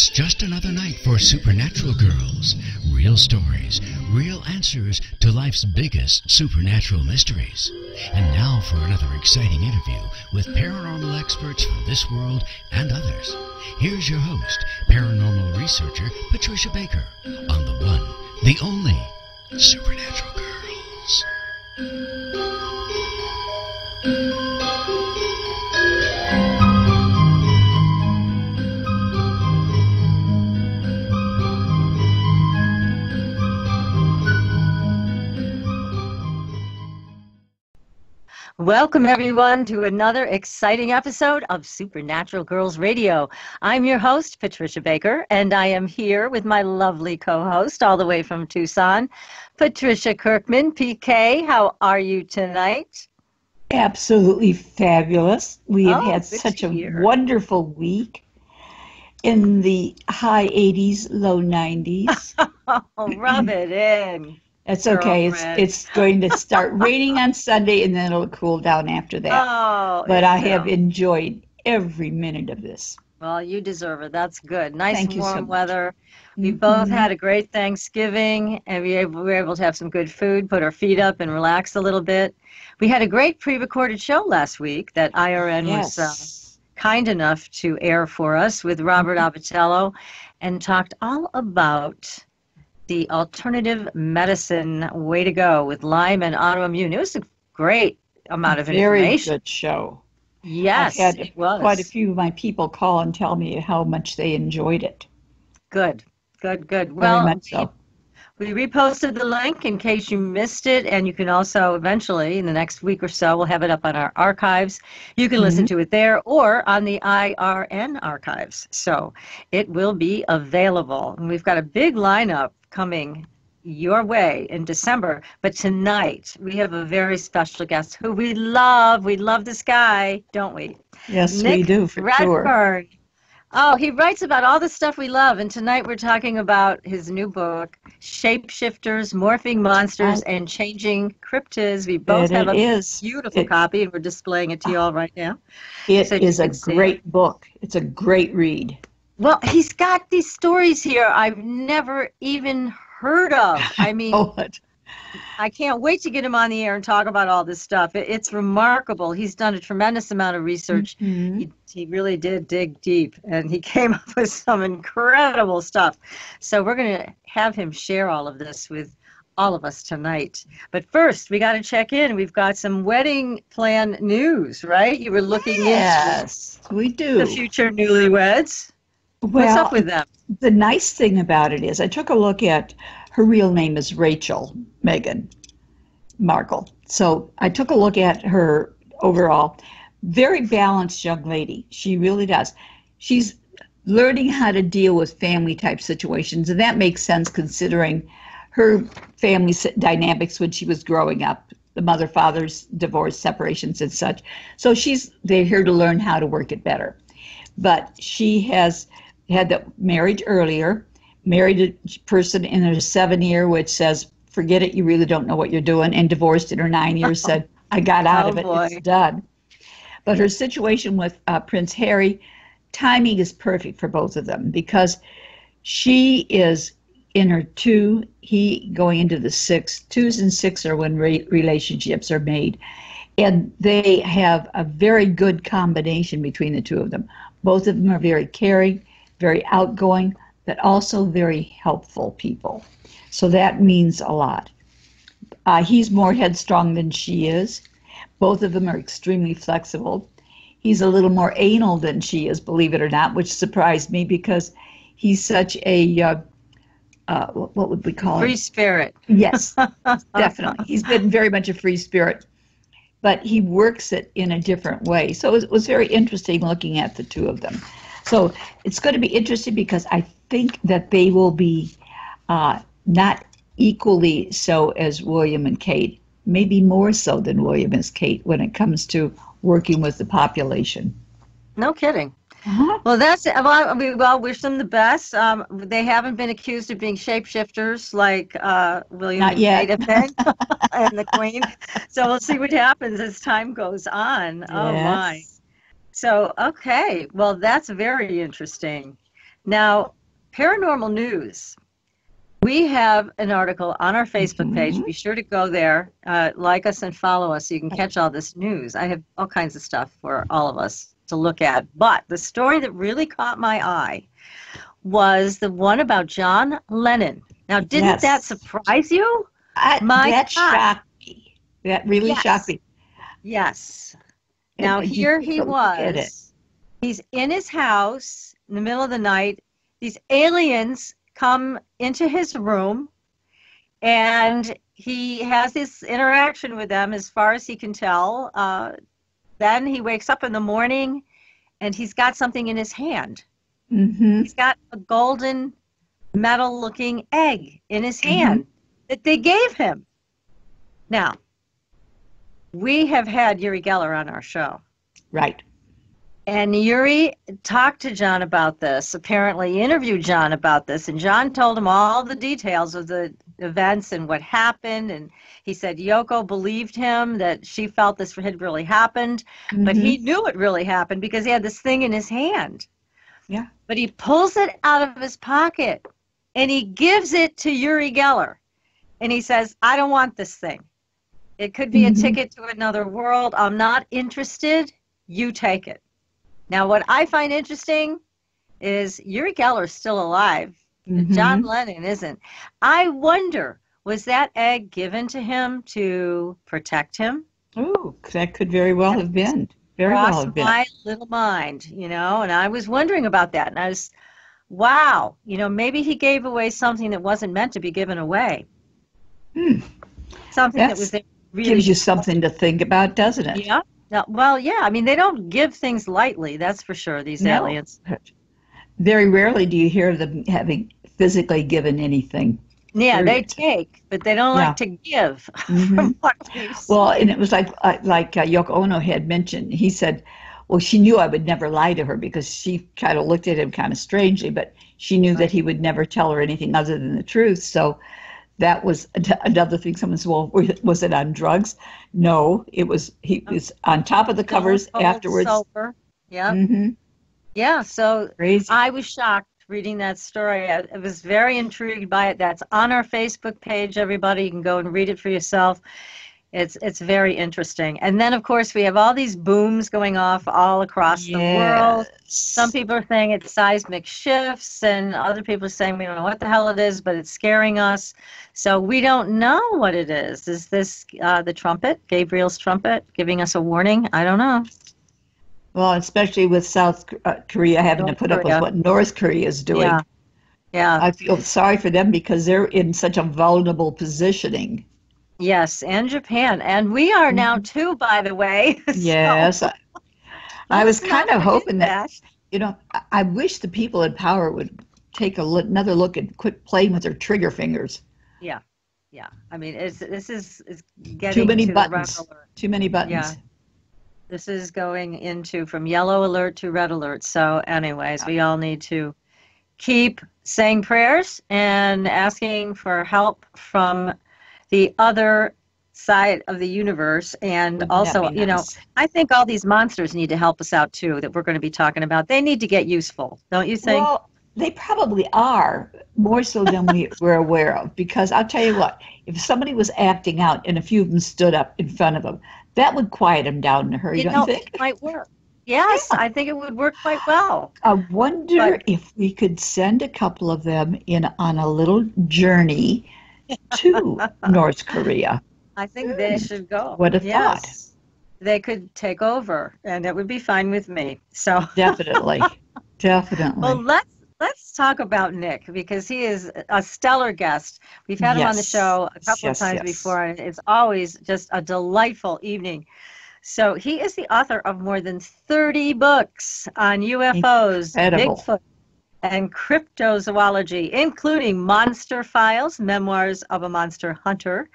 It's just another night for Supernatural Girls. Real stories, real answers to life's biggest supernatural mysteries. And now for another exciting interview with paranormal experts from this world and others. Here's your host, paranormal researcher Patricia Baker, on the one, the only, Supernatural Girls. Welcome, everyone, to another exciting episode of Supernatural Girls Radio. I'm your host, Patricia Baker, and I am here with my lovely co-host all the way from Tucson, Patricia Kirman. PK, how are you tonight? Absolutely fabulous. We have had such a wonderful week in the high 80s, low 90s. Oh, rub it in. That's okay. It's going to start raining on Sunday, and then it'll cool down after that. Oh, but I have enjoyed every minute of this. Well, you deserve it. That's good. Nice warm weather. We both had a great Thanksgiving, and we were able to have some good food, put our feet up, and relax a little bit. We had a great pre-recorded show last week that IRN was kind enough to air for us with Robert Abatello, and talked all about the alternative medicine way to go with Lyme and autoimmune. It was a great amount of information. Very good show. Yes, it was. Quite a few of my people call and tell me how much they enjoyed it. Good, good, good. Well, very much so. We reposted the link in case you missed it, and you can also eventually, in the next week or so, we'll have it up on our archives. You can listen to it there or on the IRN archives. So it will be available. And we've got a big lineup coming your way in December. But tonight, we have a very special guest who we love. We love this guy, don't we? Yes, Nick we do, for Redfern. Sure. Oh, he writes about all the stuff we love, and tonight we're talking about his new book, Shapeshifters, Morphing Monsters, and Changing Cryptids. We both have a beautiful copy, and we're displaying it to you all right now. It is a great book. It's a great read. Well, he's got these stories here I've never even heard of. I mean, I can't wait to get him on the air and talk about all this stuff. It's remarkable. He's done a tremendous amount of research. He really did dig deep, and he came up with some incredible stuff. So we're going to have him share all of this with all of us tonight. But first, we got to check in. We've got some wedding plan news, right? You were looking into we do. The future newlyweds. Well, what's up with them? The nice thing about it is I took a look at her real name is Rachel Megan Markle. So I took a look at her overall. Very balanced young lady. She really does. She's learning how to deal with family type situations, and that makes sense considering her family dynamics when she was growing up, the mother, father's divorce, separations, and such. So they're here to learn how to work it better. But she has had the marriage earlier, married a person in her 7th year, which says, forget it, you really don't know what you're doing, and divorced in her 9th year, said, I got out of it, it's done. But her situation with Prince Harry, timing is perfect for both of them because she is in her 2, he going into the 6th. 2s and 6 are when relationships are made. And they have a very good combination between the two of them. Both of them are very caring, very outgoing, but also very helpful people. So that means a lot. He's more headstrong than she is. Both of them are extremely flexible. He's a little more anal than she is, believe it or not, which surprised me because he's such a, what would we call it? Free spirit. Yes, definitely. He's been very much a free spirit, but he works it in a different way. So it was very interesting looking at the two of them. So it's going to be interesting because I think that they will be not equally so as William and Kate, maybe more so than William and Kate when it comes to working with the population. No kidding. Well, that's it. Well, we all wish them the best. They haven't been accused of being shapeshifters like William and Kate have been, and the Queen. So we'll see what happens as time goes on. Oh, my. So, okay. Well, that's very interesting. Now, paranormal news. We have an article on our Facebook page. Be sure to go there, like us and follow us so you can catch all this news. I have all kinds of stuff for all of us to look at. But the story that really caught my eye was the one about John Lennon. Now, didn't that surprise you? That shocked me. That really shocked me. Yes. Now, here he was. He's in his house in the middle of the night. These aliens come into his room, and he has this interaction with them as far as he can tell. Then he wakes up in the morning, and he's got something in his hand. Mm-hmm. He's got a golden metal-looking egg in his hand that they gave him. Now, we have had Yuri Geller on our show. Right. And Yuri talked to John about this, apparently interviewed John about this, and John told him all the details of the events and what happened. And he said Yoko believed him, that she felt this had really happened, but he knew it really happened because he had this thing in his hand. Yeah. But he pulls it out of his pocket, and he gives it to Yuri Geller. And he says, I don't want this thing. It could be a ticket to another world. I'm not interested. You take it. Now, what I find interesting is Yuri Geller's still alive. Mm-hmm. John Lennon isn't. I wonder, was that egg given to him to protect him? Ooh, that could very well have been. Very well have been. My little mind, you know, and I was wondering about that. And I was, wow, you know, maybe he gave away something that wasn't meant to be given away. Hmm. Something that was there. Really gives you something to think about, doesn't it? Yeah. Now, well, yeah, I mean, they don't give things lightly, that's for sure, these aliens. Very rarely do you hear them having physically given anything. Yeah, they take, but they don't like to give. Well, and it was like Yoko Ono had mentioned. He said, well, she knew I would never lie to her because she kind of looked at him kind of strangely, but she knew that he would never tell her anything other than the truth. So that was another thing. Someone said, well, was it on drugs? No, it was, he was on top of the covers afterwards. Sober. Yeah. Mm-hmm. Yeah, so crazy. I was shocked reading that story. I was very intrigued by it. That's on our Facebook page, everybody. You can go and read it for yourself. It's very interesting. And then, of course, we have all these booms going off all across the world. Some people are saying it's seismic shifts, and other people are saying we don't know what the hell it is, but it's scaring us. So we don't know what it is. Is this the trumpet, Gabriel's trumpet, giving us a warning? I don't know. Well, especially with South Korea having to put up with what North Korea is doing. Yeah. Yeah. I feel sorry for them because they're in such a vulnerable positioning. Yes, and Japan. And we are now, too, by the way. Yes. So, I was kind of hoping that, you know, I wish the people in power would take another look and quit playing with their trigger fingers. Yeah, yeah. I mean, this is getting too many buttons. Too many buttons. Yeah. This is going into from yellow alert to red alert. So, anyways, we all need to keep saying prayers and asking for help from the other side of the universe. And also, you know, I think all these monsters need to help us out, too, that we're going to be talking about. They need to get useful, don't you think? Well, they probably are, more so than we're aware of. Because I'll tell you what, if somebody was acting out and a few of them stood up in front of them, that would quiet them down in a hurry, don't you think? It might work. Yes, I think it would work quite well. I wonder if we could send a couple of them in on a little journey to North Korea. I think they should go. What a thought. They could take over, and it would be fine with me. So definitely, definitely. Well, let's talk about Nick, because he is a stellar guest. We've had him on the show a couple of times before, and it's always just a delightful evening. So he is the author of more than 30 books on UFOs, Bigfoot, and cryptozoology, including Monster Files, Memoirs of a Monster Hunter,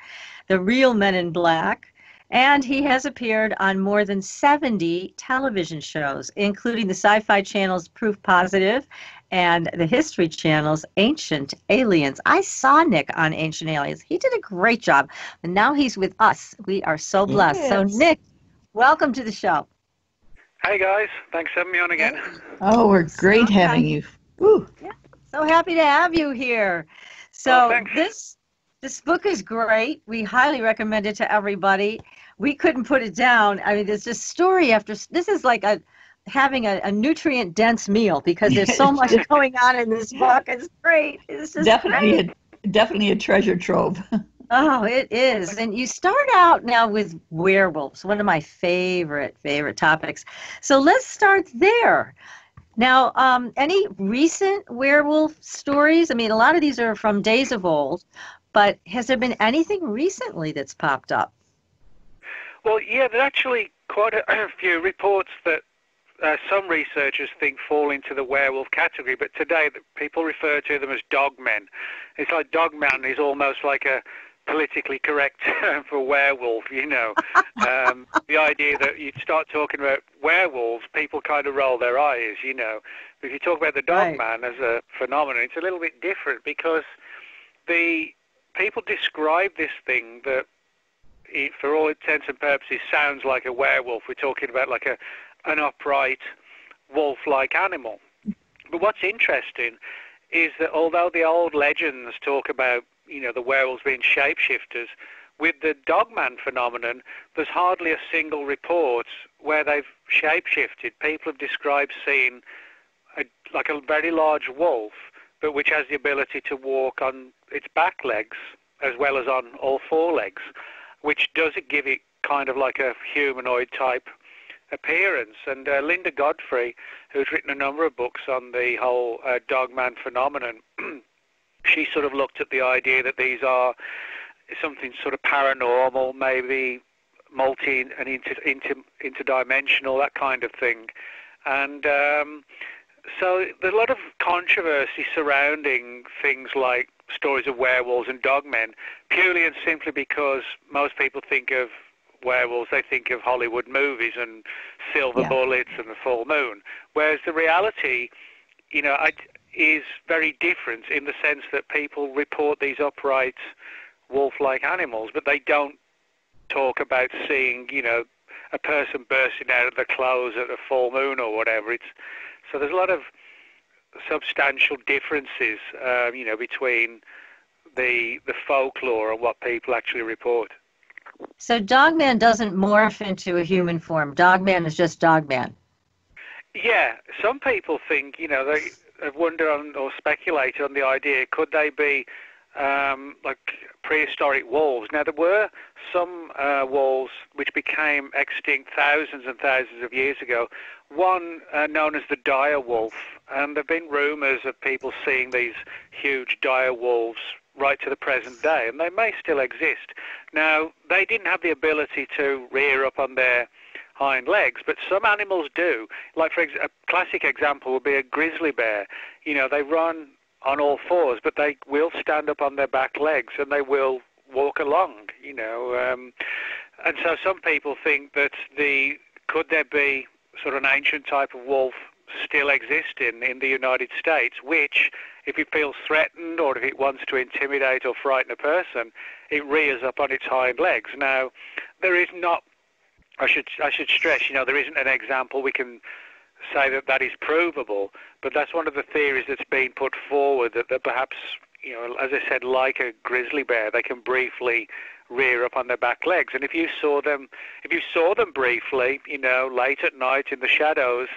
The Real Men in Black, and he has appeared on more than 70 television shows, including the Sci-Fi Channel's Proof Positive and the History Channel's Ancient Aliens. I saw Nick on Ancient Aliens. He did a great job, and now he's with us. We are so blessed. Yes. So, Nick, welcome to the show. Hey, guys. Thanks for having me on again. Oh, we're great having you. Woo. Yeah, so happy to have you here. So this book is great. We highly recommend it to everybody. We couldn't put it down. I mean, there's just story after. This is like having a nutrient dense meal, because there's so much going on in this book. It's great. It's just definitely a treasure trove. Oh, it is. And you start out now with werewolves, one of my favorite topics. So let's start there. Now, any recent werewolf stories? I mean, a lot of these are from days of old, but has there been anything recently that's popped up? Well, yeah, there's actually quite a few reports that some researchers think fall into the werewolf category, but today people refer to them as dogmen. It's like dogman is almost like a politically correct term for werewolf, you know. The idea that you start talking about werewolves, people kind of roll their eyes, you know. But if you talk about the dogman as a phenomenon, it's a little bit different, because the people describe this thing that, for all intents and purposes, sounds like a werewolf. We're talking about like an upright wolf-like animal. But what's interesting is that although the old legends talk about, you know, the werewolves being shapeshifters, with the dogman phenomenon, there's hardly a single report where they've shapeshifted. People have described seeing like a very large wolf, but which has the ability to walk on its back legs as well as on all four legs, which does give it kind of like a humanoid type appearance. And Linda Godfrey, who's written a number of books on the whole dogman phenomenon, she sort of looked at the idea that these are something sort of paranormal, maybe multi and interdimensional, that kind of thing. And so there's a lot of controversy surrounding things like stories of werewolves and dogmen, purely and simply because most people think of werewolves, they think of Hollywood movies and silver bullets and the full moon, whereas the reality, you know, is very different in the sense that people report these upright wolf-like animals, but they don't talk about seeing, you know, a person bursting out of the clothes at a full moon or whatever. So there's a lot of substantial differences, you know, between the folklore and what people actually report. So dogman doesn't morph into a human form. Dogman is just dogman. Yeah, some people think, you know, they wonder on or speculate on the idea, could they be like prehistoric wolves? Now, there were some wolves which became extinct thousands and thousands of years ago, one known as the dire wolf, and there have been rumours of people seeing these huge dire wolves right to the present day, and they may still exist. Now, they didn't have the ability to rear up on their hind legs, but some animals do. Like, for a classic example would be a grizzly bear. You know, they run on all fours, but they will stand up on their back legs and they will walk along, you know. And so some people think that could there be sort of an ancient type of wolf still existing in the United States, which, if it feels threatened or if it wants to intimidate or frighten a person, it rears up on its hind legs. Now, there is not, I should stress, you know, there isn't an example we can say that is provable, but that's one of the theories that's been put forward, that perhaps, you know, as I said, like a grizzly bear, they can briefly rear up on their back legs. And if you saw them briefly, you know, late at night in the shadows,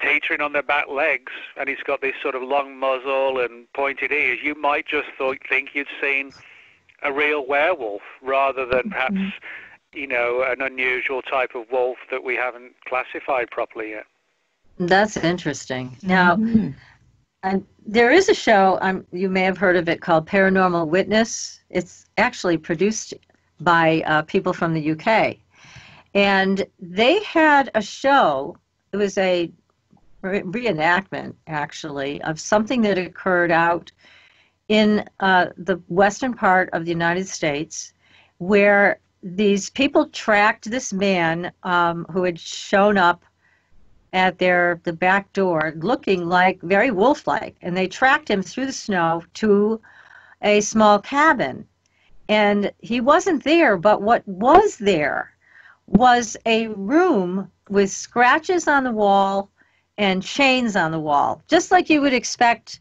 teetering on their back legs, and it's got this sort of long muzzle and pointed ears, you might just think you'd seen a real werewolf rather than perhaps, you know, an unusual type of wolf that we haven't classified properly yet. That's interesting. Now, there is a show, you may have heard of it, called Paranormal Witness. It's actually produced by people from the UK. And they had a show, it was a reenactment, actually, of something that occurred out in the western part of the United States, where these people tracked this man who had shown up at the back door looking like very wolf-like, and they tracked him through the snow to a small cabin, and he wasn't there, but what was there was a room with scratches on the wall and chains on the wall, just like you would expect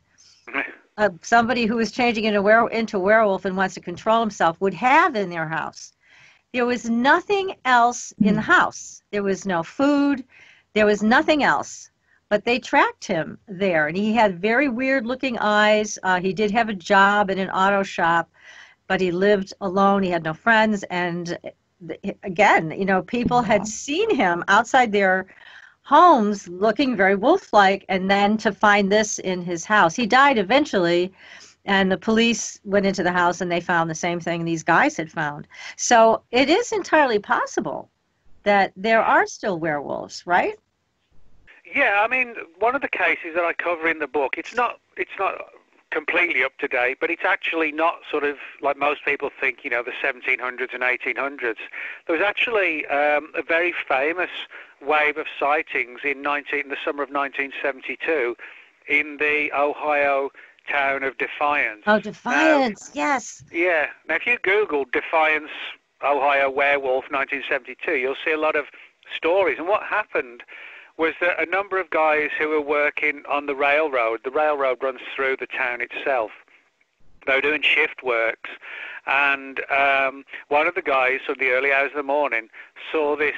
somebody who was changing into werewolf and wants to control himself would have in their house. There was nothing else in the house. There was no food. There was nothing else. But they tracked him there, and he had very weird-looking eyes. He did have a job in an auto shop, but he lived alone. He had no friends, and again, you know, people had seen him outside their homes looking very wolf-like, and then to find this in his house. He died eventually, and the police went into the house, and they found the same thing these guys had found. So it is entirely possible that there are still werewolves, right? Yeah, I mean, one of the cases that I cover in the book, it's not completely up to date, but it's actually not sort of like most people think, you know, the 1700s and 1800s. There was actually a very famous wave of sightings in the summer of 1972 in the Ohio town of Defiance. Oh, Defiance, yes. Yeah. Now, if you Google Defiance, Ohio werewolf 1972, you'll see a lot of stories. And what happened was that a number of guys who were working on the railroad runs through the town itself. They were doing shift works, and one of the guys from the early hours of the morning saw this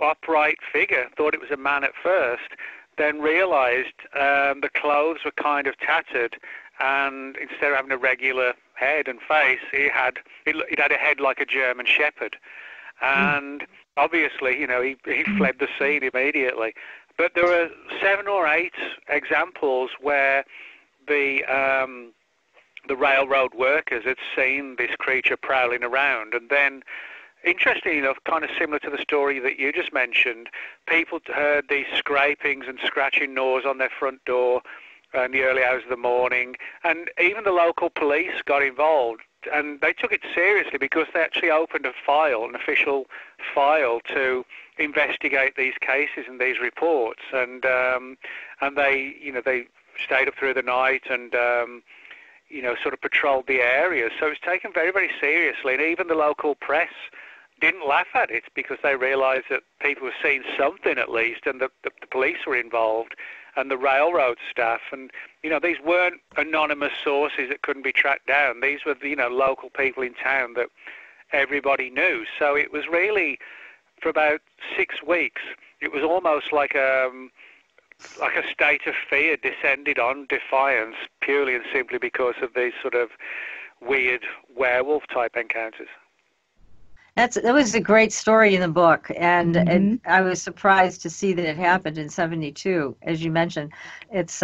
upright figure, thought it was a man at first, then realized the clothes were kind of tattered, and instead of having a regular head and face, it had a head like a German shepherd. And obviously, you know, he fled the scene immediately. But there were 7 or 8 examples where the railroad workers had seen this creature prowling around. And then, interestingly enough, kind of similar to the story that you just mentioned, people heard these scrapings and scratching gnaws on their front door in the early hours of the morning. And even the local police got involved. And they took it seriously because they actually opened a file, an official file, to investigate these cases and these reports. And they, you know, they stayed up through the night and, you know, sort of patrolled the area. So it's taken very, very seriously. And even the local press didn't laugh at it because they realised that people were seeing something at least, and that the police were involved, and the railroad staff. And, you know, these weren't anonymous sources that couldn't be tracked down. These were, you know, local people in town that everybody knew. So it was really, for about 6 weeks, it was almost like a state of fear descended on Defiance purely and simply because of these sort of weird werewolf-type encounters. That was a great story in the book, and I was surprised to see that it happened in 72. As you mentioned, it's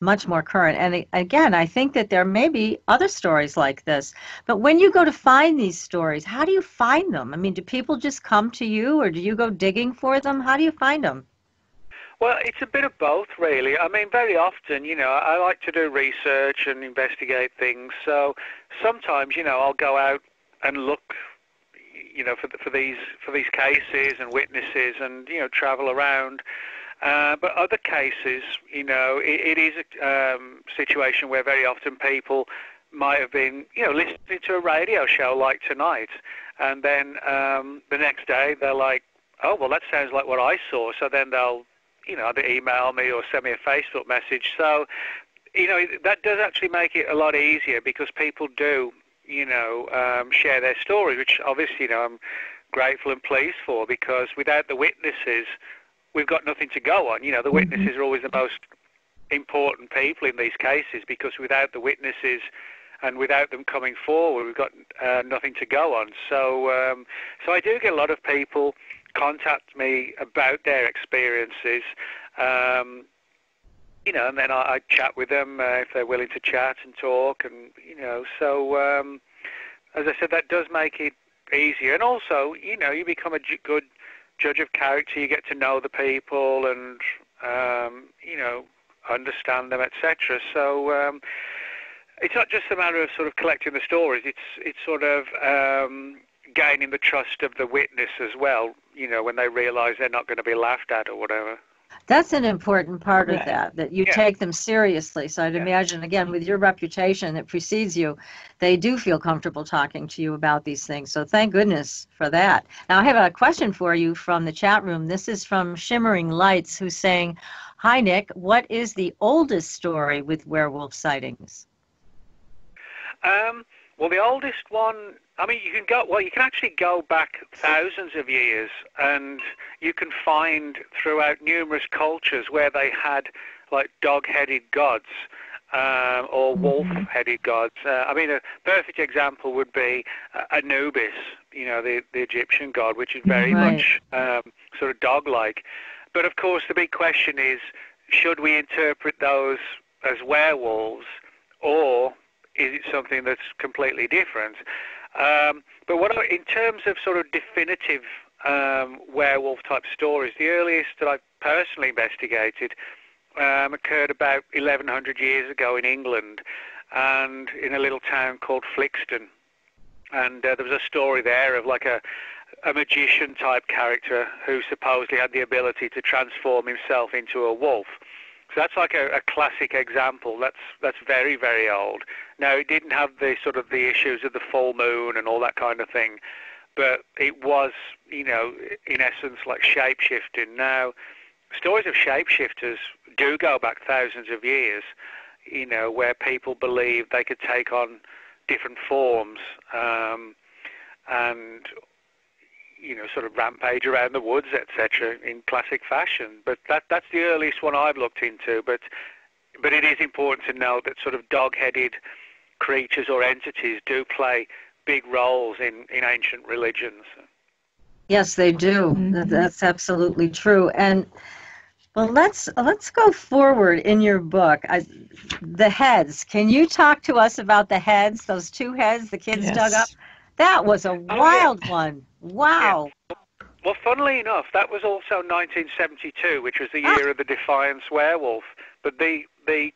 much more current. And again, I think that there may be other stories like this. But when you go to find these stories, how do you find them? I mean, do people just come to you, or do you go digging for them? How do you find them? Well, it's a bit of both, really. I mean, very often, you know, I like to do research and investigate things. So sometimes, you know, I'll go out and look, you know, for these cases and witnesses, and, you know, travel around. But other cases, you know, it is a situation where very often people might have been, you know, listening to a radio show like tonight, and then the next day they're like, oh, well, that sounds like what I saw. So then they'll, you know, either email me or send me a Facebook message. So, you know, that does actually make it a lot easier because people do, you know, share their story, which obviously, you know, I'm grateful and pleased for, because without the witnesses, we've got nothing to go on. You know, the witnesses are always the most important people in these cases, because without the witnesses and without them coming forward, we've got nothing to go on. So, so I do get a lot of people contact me about their experiences, you know, and then I chat with them if they're willing to chat and talk, and, you know, so as I said, that does make it easier. And also, you know, you become a good judge of character. You get to know the people and, you know, understand them, etc. So it's not just a matter of sort of collecting the stories. It's sort of gaining the trust of the witness as well, you know, when they realise they're not going to be laughed at or whatever. That's an important part of that you take them seriously. So I'd imagine, again, with your reputation that precedes you, they do feel comfortable talking to you about these things. So thank goodness for that. Now, I have a question for you from the chat room. This is from Shimmering Lights, who's saying, Hi, Nick. What is the oldest story with werewolf sightings? Well, the oldest one, I mean, you can go, well, you can actually go back thousands of years, and you can find throughout numerous cultures where they had like dog-headed gods or wolf-headed gods. I mean, a perfect example would be Anubis, you know, the Egyptian god, which is very much sort of dog-like. But of course, the big question is, should we interpret those as werewolves, or is it something that's completely different? But what I, in terms of sort of definitive werewolf type stories, the earliest that I've personally investigated occurred about 1100 years ago in England, and in a little town called Flixton. And there was a story there of like a magician type character who supposedly had the ability to transform himself into a wolf. So that's like a classic example. That's very, very old. Now, it didn't have the sort of the issues of the full moon and all that kind of thing, but it was, you know, in essence like shape-shifting. Now, stories of shape-shifters do go back thousands of years, you know, where people believe they could take on different forms and, you know, sort of rampage around the woods, etc., in classic fashion. But that's the earliest one I've looked into. But it is important to note that sort of dog-headed creatures or entities do play big roles in ancient religions. Yes, they do. That's absolutely true. And well, let's go forward in your book. The heads. Can you talk to us about the heads? Those two heads the kids dug up. That was a wild one. Wow. Yeah. Well, funnily enough, that was also 1972, which was the year of the Defiance werewolf. But the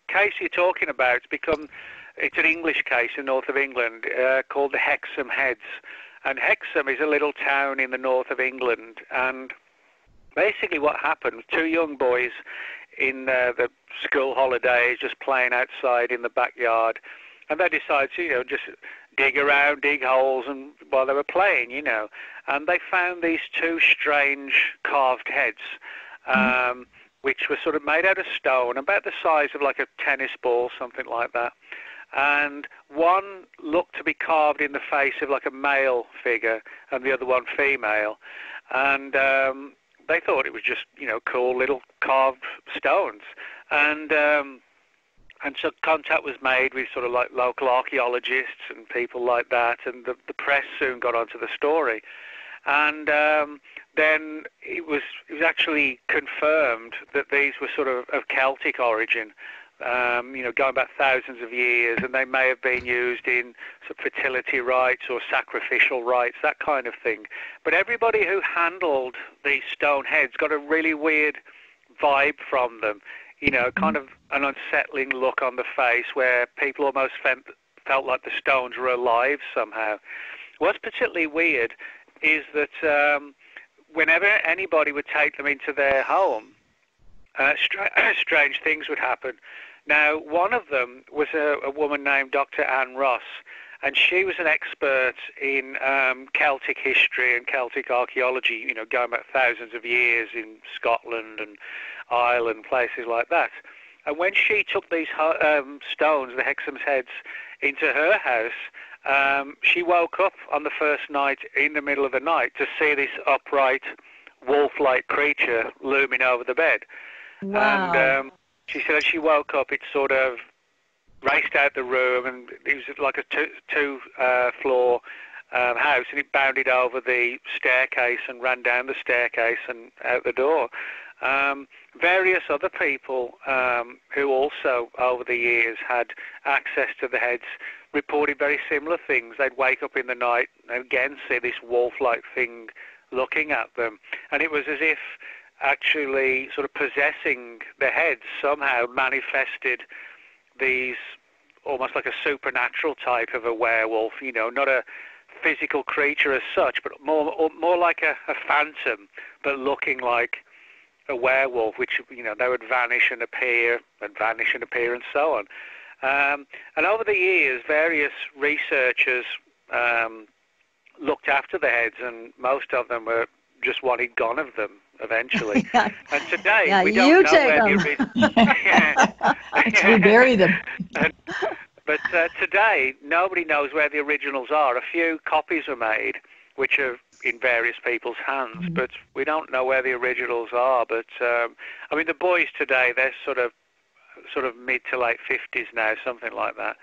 case you're talking about, it's an English case in north of England called the Hexham Heads. And Hexham is a little town in the north of England. And basically what happened, two young boys in the school holidays just playing outside in the backyard. And they decided to, you know, just dig around, dig holes, and while they were playing, you know. And they found these two strange carved heads, which were sort of made out of stone, about the size of like a tennis ball, something like that. And one looked to be carved in the face of like a male figure, and the other one female. And they thought it was just, you know, cool little carved stones. And so contact was made with sort of like local archaeologists and people like that, and the press soon got onto the story. And then it was actually confirmed that these were sort of Celtic origin, you know, going back thousands of years, and they may have been used in sort of fertility rites or sacrificial rites, that kind of thing. But everybody who handled these stone heads got a really weird vibe from them. You know, kind of an unsettling look on the face where people almost felt like the stones were alive somehow. What's particularly weird is that whenever anybody would take them into their home, strange things would happen. Now, one of them was a woman named Dr. Anne Ross, and she was an expert in Celtic history and Celtic archaeology, you know, going back thousands of years in Scotland and Ireland, places like that. And when she took these stones, the Hexham's heads, into her house, she woke up on the first night, in the middle of the night, to see this upright, wolf-like creature looming over the bed. Wow. And she said as she woke up, it sort of raced out the room, and it was like a two-floor house, and it bounded over the staircase and ran down the staircase and out the door. Various other people who also over the years had access to the heads reported very similar things. They'd wake up in the night and again see this wolf-like thing looking at them, and it was as if actually sort of possessing the heads somehow manifested these almost like a supernatural type of a werewolf, you know, not a physical creature as such, but more like a phantom, but looking like a werewolf, which, you know, they would vanish and appear and vanish and appear and so on. And over the years, various researchers looked after the heads, and most of them were just wanted gone of them eventually. Yeah. And today, yeah, we don't know where the originals... We bury them. But today, nobody knows where the originals are. A few copies are made, which are in various people's hands, but we don't know where the originals are. But, I mean, the boys today, they're sort of mid to late 50s now, something like that.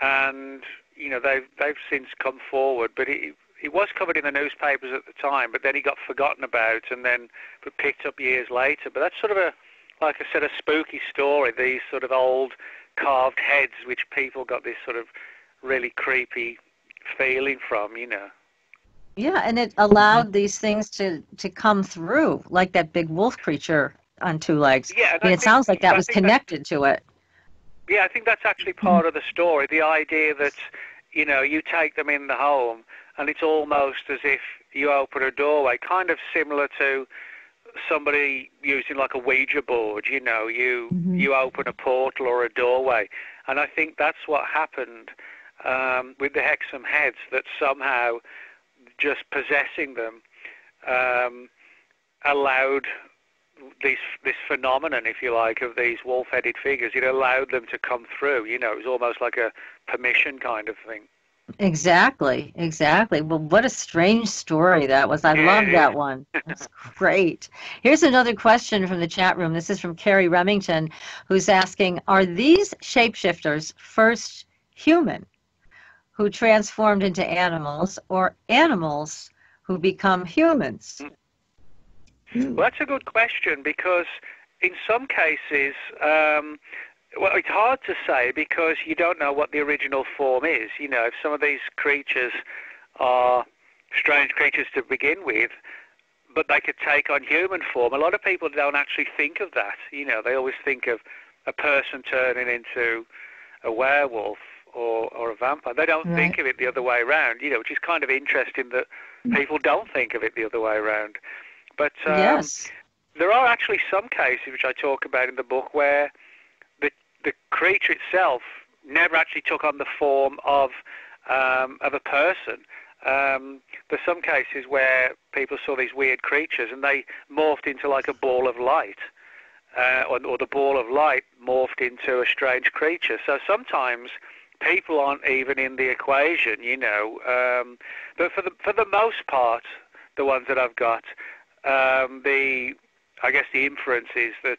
And, you know, they've since come forward, but it was covered in the newspapers at the time, but then he got forgotten about and then picked up years later. But that's sort of a, like I said, a spooky story, these sort of old carved heads, which people got this sort of really creepy feeling from, you know. Yeah, and it allowed these things to come through, like that big wolf creature on two legs. Yeah, and I mean, it sounds like that was connected to it. Yeah, I think that's actually part of the story, the idea that, you know, you take them in the home and it's almost as if you open a doorway, kind of similar to somebody using like a Ouija board, you know, you open a portal or a doorway. And I think that's what happened with the Hexham Heads, that somehow just possessing them allowed... This phenomenon, if you like, of these wolf-headed figures, it allowed them to come through. You know, it was almost like a permission kind of thing. Exactly, exactly. Well, what a strange story that was. I love that one. That's great. Here's another question from the chat room. This is from Carrie Remington, who's asking, are these shapeshifters first human who transformed into animals, or animals who become humans? Well, that's a good question, because in some cases, well, it's hard to say because you don't know what the original form is. You know, if some of these creatures are strange creatures to begin with, but they could take on human form, a lot of people don't actually think of that. You know, they always think of a person turning into a werewolf or a vampire. They don't think of it the other way around, you know, which is kind of interesting that people don't think of it the other way around. But there are actually some cases, which I talk about in the book, where the creature itself never actually took on the form of a person. There's some cases where people saw these weird creatures and they morphed into like a ball of light, or the ball of light morphed into a strange creature. So sometimes people aren't even in the equation, you know. But for the most part, the ones that I've got... I guess the inference is that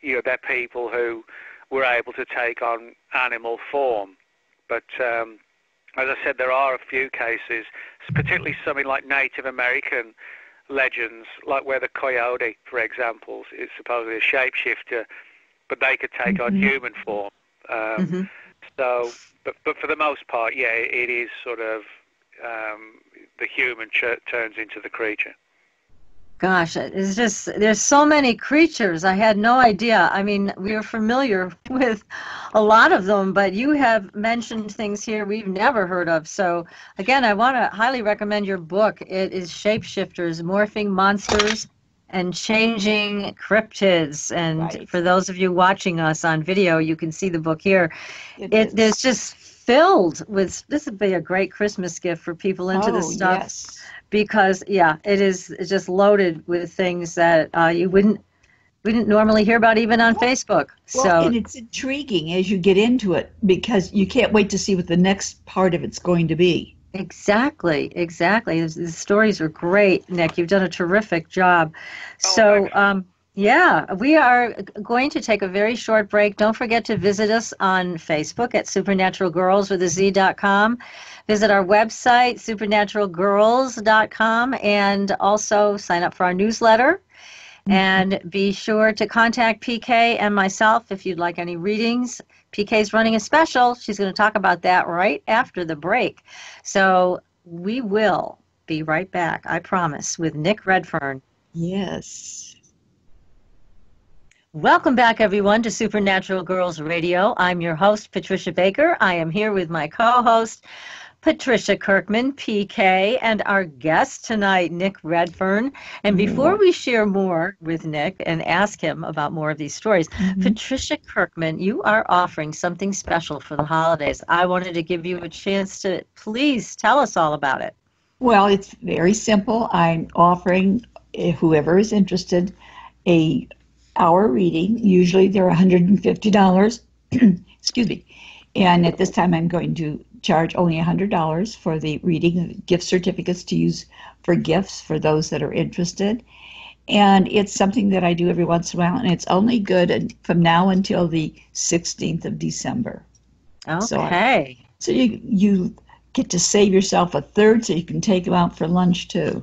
you know, they're people who were able to take on animal form. But as I said, there are a few cases, particularly something like Native American legends, like where the coyote, for example, is supposedly a shapeshifter, but they could take on human form. So, but for the most part, yeah, it is sort of the human turns into the creature. Gosh, it's just, there's so many creatures. I had no idea. I mean, we are familiar with a lot of them, but you have mentioned things here we've never heard of. So, again, I want to highly recommend your book. It is Shapeshifters, Morphing Monsters and Changing Cryptids. And for those of you watching us on video, you can see the book here. It's just filled with, this would be a great Christmas gift for people into this stuff. Yes. Because, yeah, it's just loaded with things that you wouldn't normally hear about, even on Facebook. Well, so, and it's intriguing as you get into it, because you can't wait to see what the next part of it's going to be. Exactly, exactly. The stories are great, Nick. You've done a terrific job. So, yeah, we are going to take a very short break. Don't forget to visit us on Facebook at supernaturalgirls.com. Visit our website, supernaturalgirls.com, and also sign up for our newsletter. And be sure to contact PK and myself if you'd like any readings. PK's running a special. She's going to talk about that right after the break. So we will be right back, I promise, with Nick Redfern. Yes. Welcome back, everyone, to Supernatural Girls Radio. I'm your host, Patricia Baker. I am here with my co-host, Patricia Kirkman, PK, and our guest tonight, Nick Redfern. And before we share more with Nick and ask him about more of these stories, Patricia Kirkman, you are offering something special for the holidays. I wanted to give you a chance to please tell us all about it. Well, it's very simple. I'm offering whoever is interested a hour reading. Usually they're $150. Excuse me. And at this time, I'm going to charge only $100 for the reading, gift certificates to use for gifts for those that are interested. And it's something that I do every once in a while, and it's only good from now until the 16th of December. Okay. So you get to save yourself a third, so you can take them out for lunch too.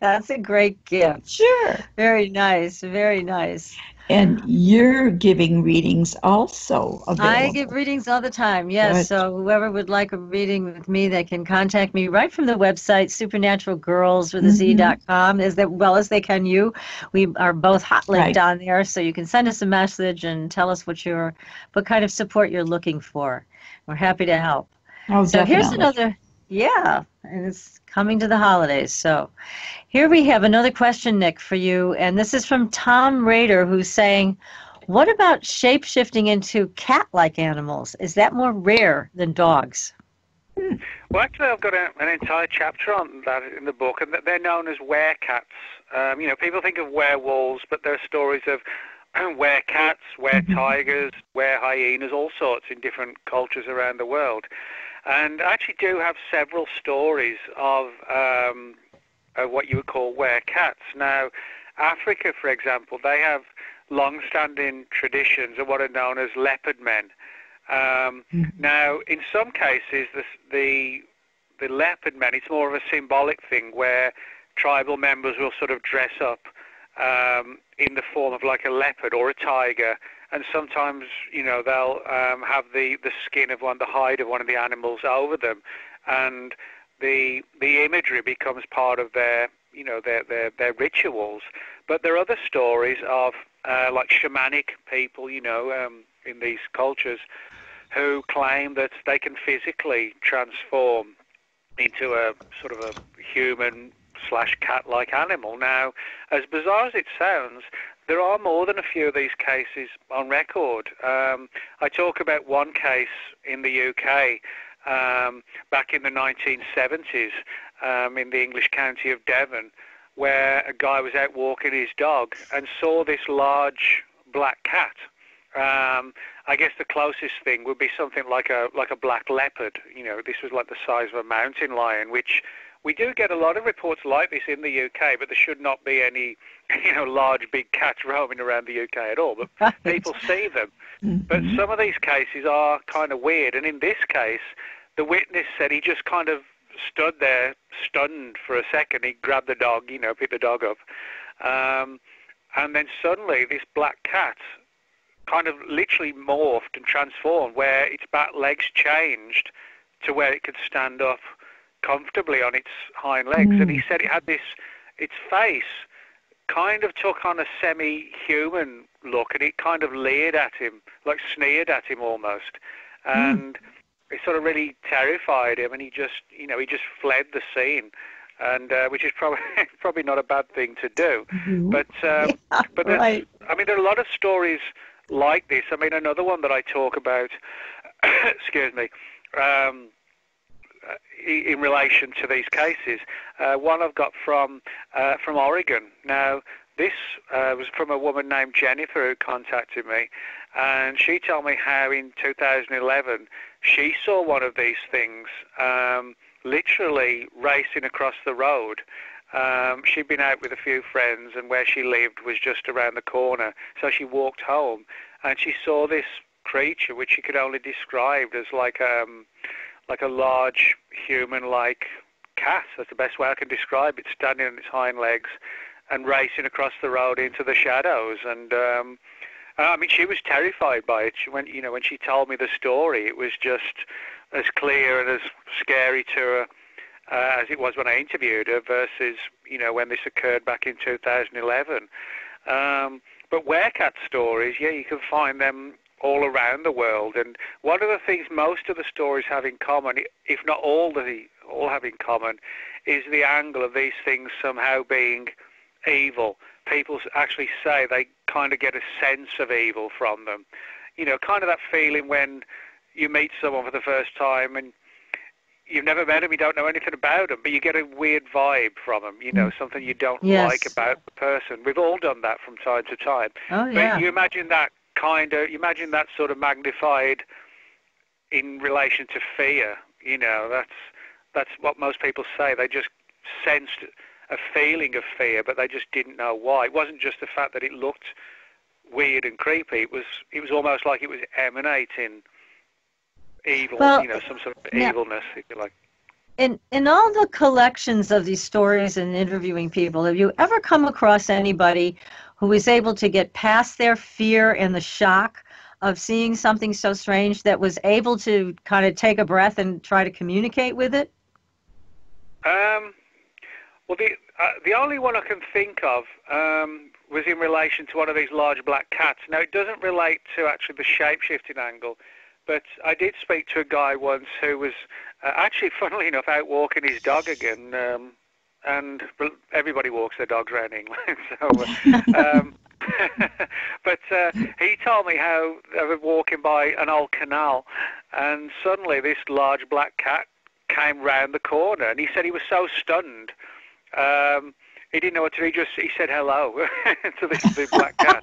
That's a great gift. Sure. Very nice. Very nice. And you're giving readings also available. I give readings all the time, yes. Good. So whoever would like a reading with me, they can contact me right from the website, supernaturalgirls.com, as well as they can you. We are both hot linked on there, so you can send us a message and tell us what kind of support you're looking for. We're happy to help. Oh, so definitely. Here's another, and it's coming to the holidays. So here we have another question, Nick, for you. And this is from Tom Rader, who's saying, what about shape-shifting into cat-like animals? Is that more rare than dogs? Well, actually, I've got an entire chapter on that in the book, and they're known as werecats. You know, people think of werewolves, but there are stories of werecats, were-tigers, were-hyenas, all sorts in different cultures around the world. And I actually do have several stories of what you would call werecats. Now, Africa, for example, they have long-standing traditions of what are known as leopard men. Now, in some cases, the leopard men, it's more of a symbolic thing where tribal members will sort of dress up in the form of like a leopard or a tiger. And sometimes, you know, they'll have the skin of one, the hide of one of the animals over them, and the imagery becomes part of their rituals. But there are other stories of like shamanic people, you know, in these cultures, who claim that they can physically transform into a sort of a human/cat-like animal. Now, as bizarre as it sounds, there are more than a few of these cases on record. I talk about one case in the UK back in the 1970s in the English county of Devon, where a guy was out walking his dog and saw this large black cat. I guess the closest thing would be something like a black leopard. You know, this was like the size of a mountain lion, which we do get a lot of reports like this in the UK, but there should not be any, you know, large big cats roaming around the UK at all. But people see them. But some of these cases are kind of weird. And in this case, the witness said he just kind of stood there stunned for a second. He grabbed the dog, you know, picked the dog up. And then suddenly this black cat kind of literally morphed and transformed, where its back legs changed to where it could stand up comfortably on its hind legs. And he said it had this, its face kind of took on a semi-human look, and it kind of leered at him, like sneered at him almost. And it sort of really terrified him, and he just, you know, he just fled the scene. And which is probably not a bad thing to do. But I mean, there are a lot of stories like this. I mean, another one that I talk about excuse me, in relation to these cases, one I've got from Oregon. Now, this was from a woman named Jennifer who contacted me, and she told me how in 2011 she saw one of these things literally racing across the road. She'd been out with a few friends, and where she lived was just around the corner, so she walked home, and she saw this creature, which she could only describe as like a large human-like cat. That's the best way I can describe it, standing on its hind legs and racing across the road into the shadows. And I mean, she was terrified by it. When she told me the story, it was just as clear and as scary to her as it was when I interviewed her versus, you know, when this occurred back in 2011. But werecat stories, yeah, you can find them all around the world, and one of the things most of the stories have in common, if not all have in common, is the angle of these things somehow being evil. People actually say they kind of get a sense of evil from them. You know, kind of that feeling when you meet someone for the first time and you've never met him, you don't know anything about him, but you get a weird vibe from him, you know, something you don't like about the person. We've all done that from time to time. Oh, yeah. But you imagine that kind of, you imagine that sort of magnified in relation to fear, you know, that's what most people say. They just sensed a feeling of fear, but they just didn't know why. It wasn't just the fact that it looked weird and creepy. It was almost like it was emanating evil, well, you know, some sort of evilness, if you like. In all the collections of these stories and interviewing people, have you ever come across anybody who is able to get past their fear and the shock of seeing something so strange that was able to kind of take a breath and try to communicate with it? Well, the only one I can think of was in relation to one of these large black cats. Now, it doesn't relate to actually the shape-shifting angle, but I did speak to a guy once who was actually, funnily enough, out walking his dog again, and everybody walks their dogs around England. So, but he told me how they were walking by an old canal, and suddenly this large black cat came round the corner, and he said he was so stunned, he didn't know what to do. He said hello to this big black cat.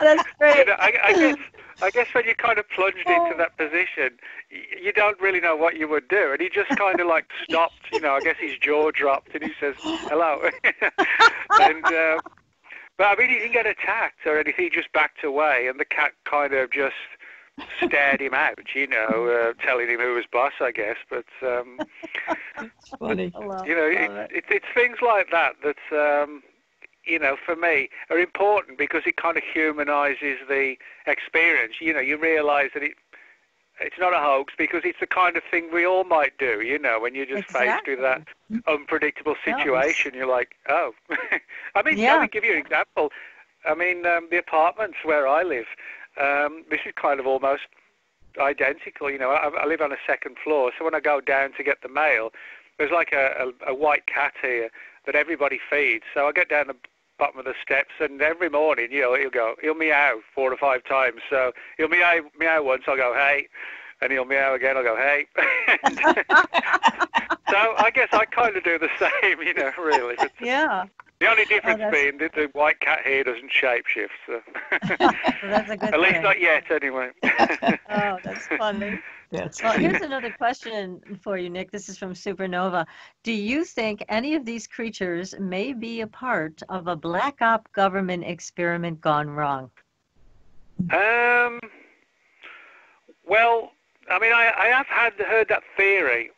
That's great. You know, I guess when you kind of plunged into that position, you don't really know what you would do. And he just kind of like stopped, you know, I guess his jaw dropped and he says, hello. And, but I mean, he didn't get attacked or anything. He just backed away and the cat kind of just stared him out, you know, telling him who was boss, I guess. But, it's funny. But, you know, it's things like that that... you know, for me, are important because it kind of humanizes the experience. You know, you realize that it's not a hoax because it's the kind of thing we all might do, you know, when you're just faced with that unpredictable situation. You're like, oh. I mean, let me give you an example. I mean, the apartments where I live, this is kind of almost identical. You know, I live on a second floor, so when I go down to get the mail, there's like a white cat here that everybody feeds. So I get down the bottom of the steps, and every morning, you know, he'll meow 4 or 5 times. So he'll meow once, I'll go, hey, and he'll meow again, I'll go, hey. So I guess I kind of do the same, you know, really. But yeah. The only difference being that the white cat here doesn't shapeshift. So. That's a good At least not yet, anyway. Oh, that's funny. Yes. Well, here's another question for you, Nick. This is from Supernova. Do you think any of these creatures may be a part of a black op government experiment gone wrong? Well, I mean, I have heard that theory.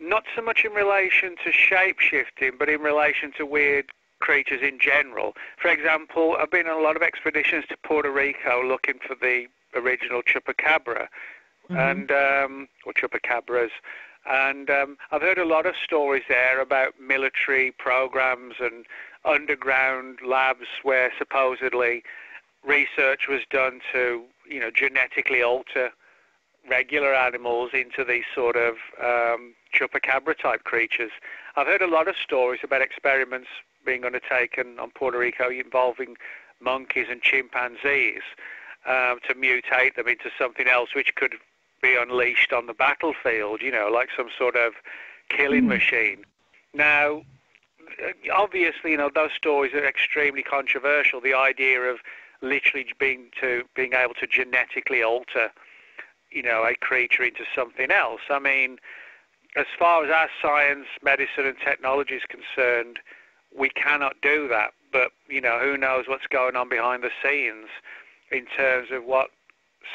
Not so much in relation to shape-shifting, but in relation to weird creatures in general. For example, I've been on a lot of expeditions to Puerto Rico looking for the original Chupacabra, and or Chupacabras, and I've heard a lot of stories there about military programs and underground labs where supposedly research was done to, you know, genetically alter regular animals into these sort of Chupacabra-type creatures. I've heard a lot of stories about experiments being undertaken on Puerto Rico involving monkeys and chimpanzees to mutate them into something else which could be unleashed on the battlefield, you know, like some sort of killing machine. Now, obviously, you know, those stories are extremely controversial, the idea of literally being able to genetically alter, you know, a creature into something else. I mean, as far as our science, medicine and technology is concerned, we cannot do that. But, you know, who knows what's going on behind the scenes in terms of what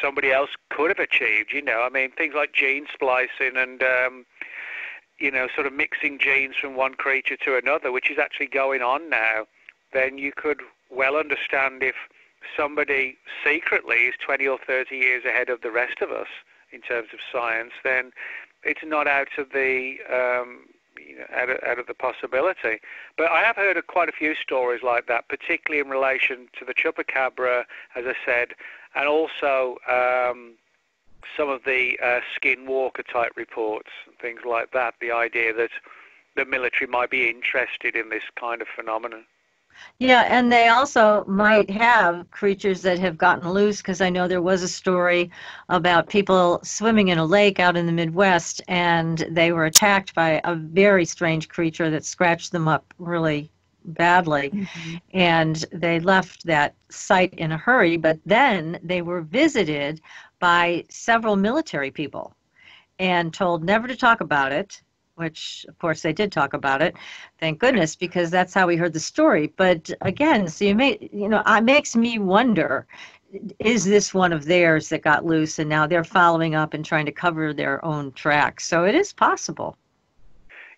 somebody else could have achieved, you know. I mean, things like gene splicing and, you know, sort of mixing genes from one creature to another, which is actually going on now, then you could well understand if somebody secretly is 20 or 30 years ahead of the rest of us in terms of science, then it's not out of the you know, out of the possibility. But I have heard of quite a few stories like that, particularly in relation to the Chupacabra, as I said, and also some of the skinwalker type reports and things like that, the idea that the military might be interested in this kind of phenomenon. Yeah, and they also might have creatures that have gotten loose, because I know there was a story about people swimming in a lake out in the Midwest, and they were attacked by a very strange creature that scratched them up really badly. Mm-hmm. And they left that site in a hurry, but then they were visited by several military people and told never to talk about it. Which, of course, they did talk about it, thank goodness, because that's how we heard the story. But again, so it makes me wonder, is this one of theirs that got loose and now they're following up and trying to cover their own tracks? So it is possible.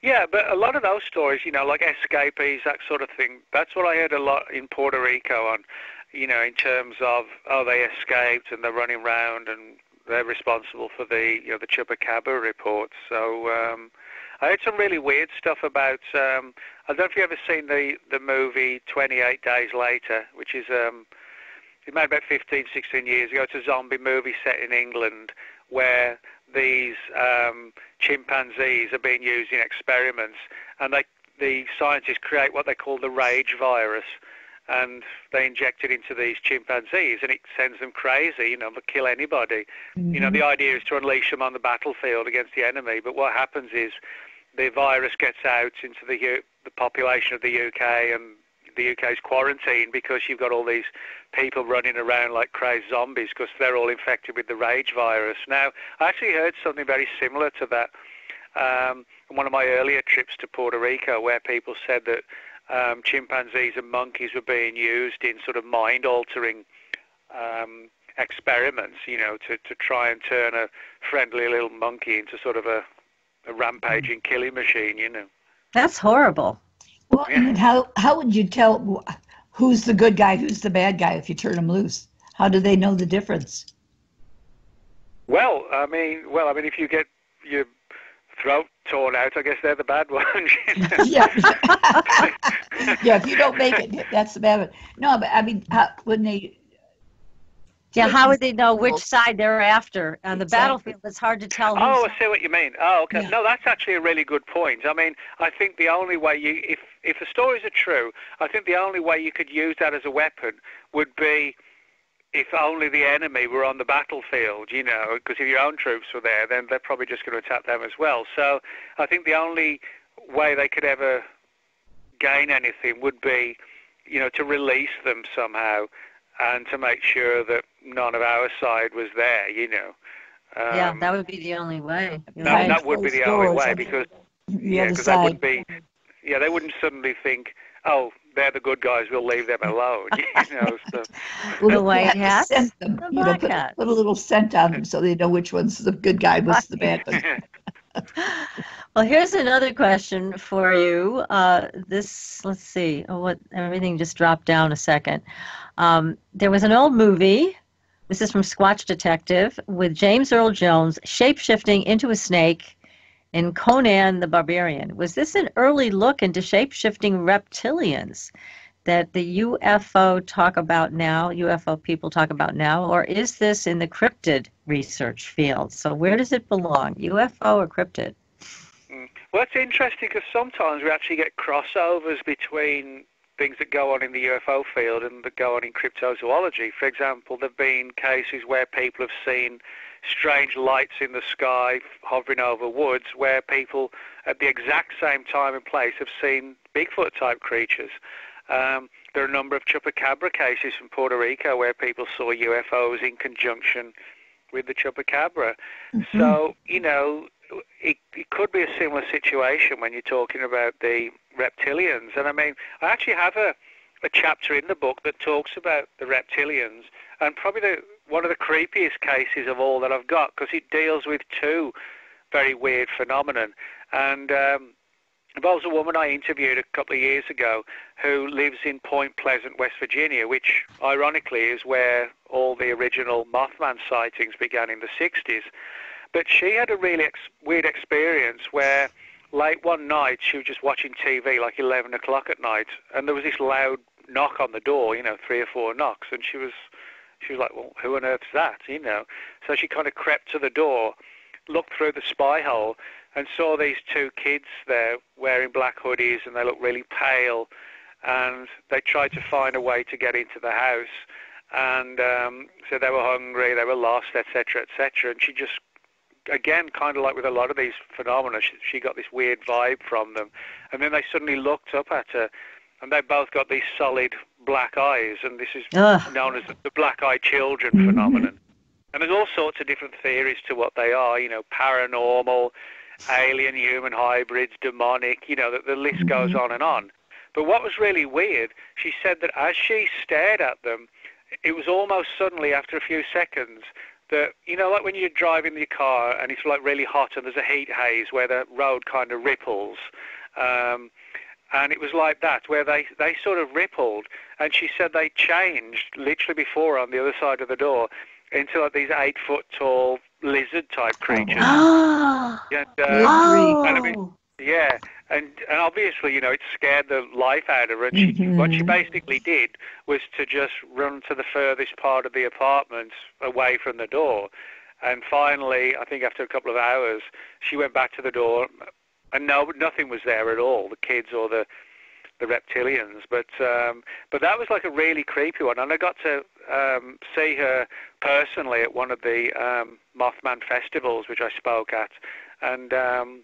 Yeah, but a lot of those stories, like escapees, that sort of thing, that's what I heard a lot in Puerto Rico on, in terms of, oh, they escaped and they're running around and they're responsible for the, the Chupacabra reports. So, I heard some really weird stuff about, I don't know if you've ever seen the movie 28 Days Later, which is, it made about 15, 16 years ago. It's a zombie movie set in England where these chimpanzees are being used in experiments, and the scientists create what they call the rage virus, and they inject it into these chimpanzees, and it sends them crazy, they'll kill anybody. Mm-hmm. The idea is to unleash them on the battlefield against the enemy, but what happens is, the virus gets out into the population of the UK, and the UK's quarantined because you've got all these people running around like crazed zombies because they're all infected with the rage virus. Now, I actually heard something very similar to that on one of my earlier trips to Puerto Rico, where people said that chimpanzees and monkeys were being used in sort of mind-altering experiments, to try and turn a friendly little monkey into sort of a rampaging killing machine, That's horrible. Well, yeah. And how would you tell who's the good guy, who's the bad guy if you turn them loose? How do they know the difference? Well, I mean, if you get your throat torn out, I guess they're the bad ones. Yeah, if you don't make it, that's the bad one. No, but I mean, wouldn't they? Yeah, how would they know which side they're after? On the battlefield, it's hard to tell. Oh, I see what you mean. Oh, okay. Yeah. No, that's actually a really good point. I mean, I think the only way if the stories are true, I think the only way you could use that as a weapon would be if only the enemy were on the battlefield, because if your own troops were there, then they're probably just going to attack them as well. So I think the only way they could ever gain anything would be, to release them somehow, and to make sure that none of our side was there, yeah, that would be the only way. That would be the only way, because that would be, they wouldn't suddenly think, oh, they're the good guys, we'll leave them alone, So. Little white hats, put a little scent on them so they know which one's the good guy, what's the bad one. Well, here's another question for you. Let's see. Everything just dropped down a second. There was an old movie. This is from Squatch Detective with James Earl Jones shape-shifting into a snake in Conan the Barbarian. Was this an early look into shape-shifting reptilians that the UFO people talk about now, or is this in the cryptid research field? So where does it belong, UFO or cryptid? Well, it's interesting because sometimes we actually get crossovers between things that go on in the UFO field and that go on in cryptozoology. For example, there have been cases where people have seen strange lights in the sky hovering over woods, where people at the exact same time and place have seen Bigfoot-type creatures. There are a number of Chupacabra cases from Puerto Rico where people saw UFOs in conjunction with the Chupacabra. Mm-hmm. So, It could be a similar situation when you're talking about the reptilians. And I mean, I actually have a chapter in the book that talks about the reptilians, and probably one of the creepiest cases of all that I've got, because it deals with two very weird phenomenon. And involves a woman I interviewed a couple of years ago who lives in Point Pleasant, West Virginia, which ironically is where all the original Mothman sightings began in the 60s. But she had a really weird experience where late one night she was just watching TV like 11 o'clock at night, and there was this loud knock on the door, 3 or 4 knocks, and she was like, well, who on earth's that, So she kind of crept to the door, looked through the spy hole, and saw these two kids there wearing black hoodies, and they looked really pale, and they tried to find a way to get into the house. And so they were hungry, they were lost, etc., etc. And she just, again, kind of like with a lot of these phenomena, she got this weird vibe from them. And then they suddenly looked up at her, and they both got these solid black eyes, and this is known as the black-eyed children phenomenon. And there's all sorts of different theories to what they are, you know, paranormal, alien-human hybrids, demonic, you know, the list goes on and on. But what was really weird, she said that as she stared at them, it was almost suddenly, after a few seconds, that, you know, like when you're driving your car and it's like really hot and there's a heat haze where the road kind of ripples, and it was like that, where they sort of rippled, and she said they changed literally before on the other side of the door into like these 8-foot-tall lizard-type creatures. And I mean, yeah, and obviously, you know, it scared the life out of her. And she, what she basically did was to just run to the furthest part of the apartment away from the door. And finally, I think after a couple of hours, she went back to the door, and nothing was there at all, the kids or the reptilians. But that was like a really creepy one. And I got to see her personally at one of the Mothman festivals, which I spoke at. And